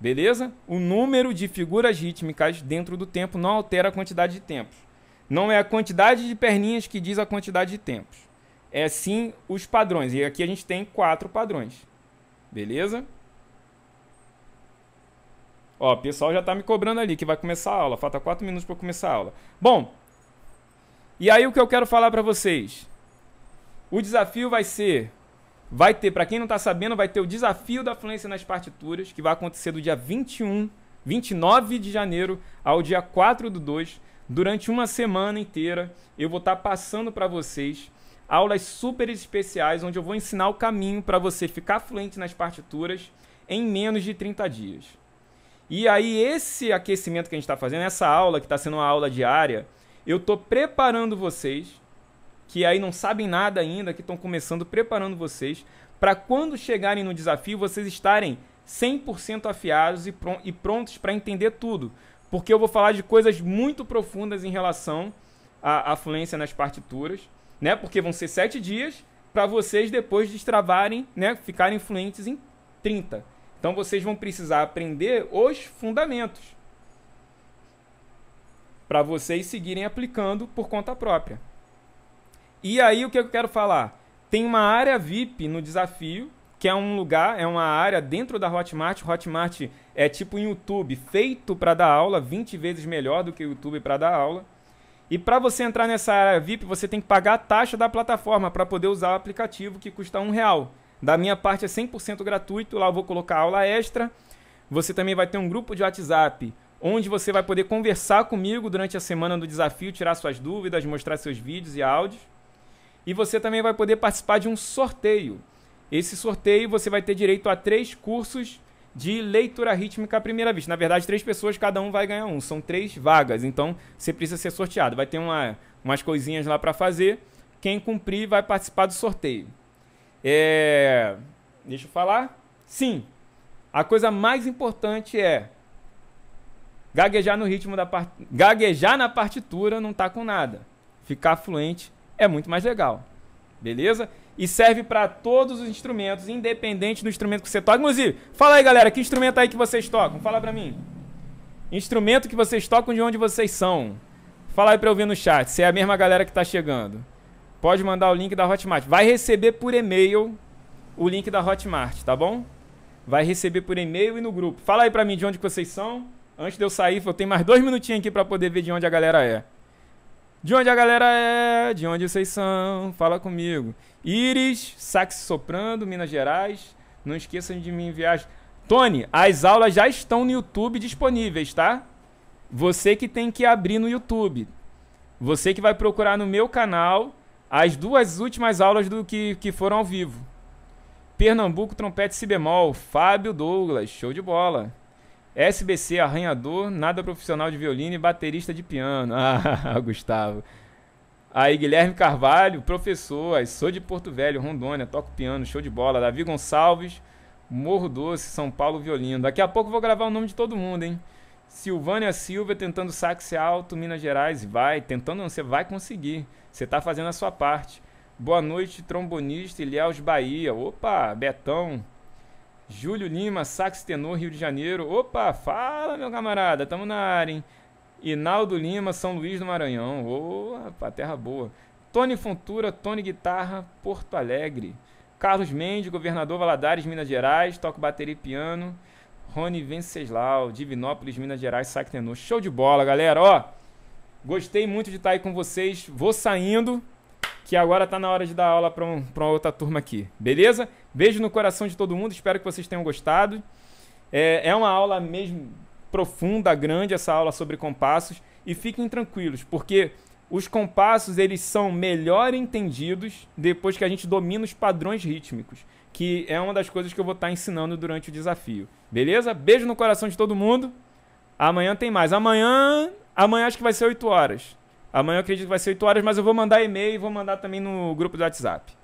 Beleza? O número de figuras rítmicas dentro do tempo não altera a quantidade de tempos. Não é a quantidade de perninhas que diz a quantidade de tempos. É sim os padrões. E aqui a gente tem 4 padrões. Beleza? Ó, o pessoal já está me cobrando ali que vai começar a aula. Falta 4 minutos para começar a aula. Bom, e aí o que eu quero falar para vocês? O desafio vai ser... Vai ter, para quem não está sabendo, vai ter o desafio da fluência nas partituras, que vai acontecer do dia 29 de janeiro ao dia 4/2. Durante uma semana inteira, eu vou estar passando para vocês aulas super especiais, onde eu vou ensinar o caminho para você ficar fluente nas partituras em menos de 30 dias. E aí, esse aquecimento que a gente está fazendo, essa aula, que está sendo uma aula diária, eu estou preparando vocês... que aí não sabem nada ainda, que estão começando, preparando vocês, para quando chegarem no desafio, vocês estarem 100% afiados e prontos para entender tudo. Porque eu vou falar de coisas muito profundas em relação à fluência nas partituras, né? Porque vão ser 7 dias para vocês depois destravarem, né? Ficarem fluentes em 30. Então, vocês vão precisar aprender os fundamentos para vocês seguirem aplicando por conta própria. E aí, o que eu quero falar? Tem uma área VIP no desafio, que é um lugar, é uma área dentro da Hotmart. Hotmart é tipo um YouTube feito para dar aula, 20 vezes melhor do que o YouTube para dar aula. E para você entrar nessa área VIP, você tem que pagar a taxa da plataforma para poder usar o aplicativo, que custa R$1. Da minha parte é 100% gratuito, lá eu vou colocar aula extra. Você também vai ter um grupo de WhatsApp, onde você vai poder conversar comigo durante a semana do desafio, tirar suas dúvidas, mostrar seus vídeos e áudios. E você também vai poder participar de um sorteio. Esse sorteio você vai ter direito a 3 cursos de leitura rítmica à primeira vista. Na verdade, 3 pessoas, cada um vai ganhar um. São 3 vagas, então você precisa ser sorteado. Vai ter umas coisinhas lá para fazer. Quem cumprir vai participar do sorteio. Deixa eu falar. Sim, a coisa mais importante é gaguejar no ritmo da partitura. Gaguejar na partitura não tá com nada. Ficar fluente é muito mais legal, beleza? E serve para todos os instrumentos, independente do instrumento que você toca. Inclusive, fala aí, galera, que instrumento aí que vocês tocam? Fala para mim. Instrumento que vocês tocam, de onde vocês são. Fala aí para eu ver no chat, se é a mesma galera que está chegando. Pode mandar o link da Hotmart. Vai receber por e-mail o link da Hotmart, tá bom? Vai receber por e-mail e no grupo. Fala aí para mim de onde que vocês são. Antes de eu sair, eu tenho mais 2 minutinhos aqui para poder ver de onde a galera é. De onde a galera é, de onde vocês são, fala comigo. Iris, sax soprando, Minas Gerais. Não esqueçam de me enviar. Tony, as aulas já estão no YouTube disponíveis, tá? Você que tem que abrir no YouTube. Você que vai procurar no meu canal as 2 últimas aulas do que foram ao vivo. Pernambuco, trompete si bemol, Fábio Douglas, show de bola. SBC, arranhador, nada profissional de violino e baterista de piano. Ah, Gustavo. Aí, Guilherme Carvalho, professor, sou de Porto Velho, Rondônia, toco piano, show de bola. Davi Gonçalves, Morro Doce, São Paulo, violino. Daqui a pouco eu vou gravar o nome de todo mundo, hein? Silvânia Silva, tentando sax alto, Minas Gerais. Vai, tentando não, você vai conseguir. Você tá fazendo a sua parte. Boa noite, trombonista, Ilhéus, Bahia. Opa, Betão. Júlio Lima, sax tenor, Rio de Janeiro. Opa, fala, meu camarada, tamo na área, hein? Inaldo Lima, São Luís do Maranhão. Ô, rapaz, terra boa. Tony Fontura, Tony guitarra, Porto Alegre. Carlos Mendes, Governador Valadares, Minas Gerais, toco bateria e piano. Rony Venceslau, Divinópolis, Minas Gerais, sax tenor. Show de bola, galera, ó. Gostei muito de estar aí com vocês. Vou saindo, que agora tá na hora de dar aula para uma outra turma aqui, beleza? Beijo no coração de todo mundo, espero que vocês tenham gostado. É uma aula mesmo profunda, grande, essa aula sobre compassos. E fiquem tranquilos, porque os compassos, eles são melhor entendidos depois que a gente domina os padrões rítmicos, que é uma das coisas que eu vou estar ensinando durante o desafio, beleza? Beijo no coração de todo mundo. Amanhã tem mais. Amanhã acho que vai ser 8 horas. Amanhã eu acredito que vai ser 8 horas, mas eu vou mandar e-mail e vou mandar também no grupo do WhatsApp.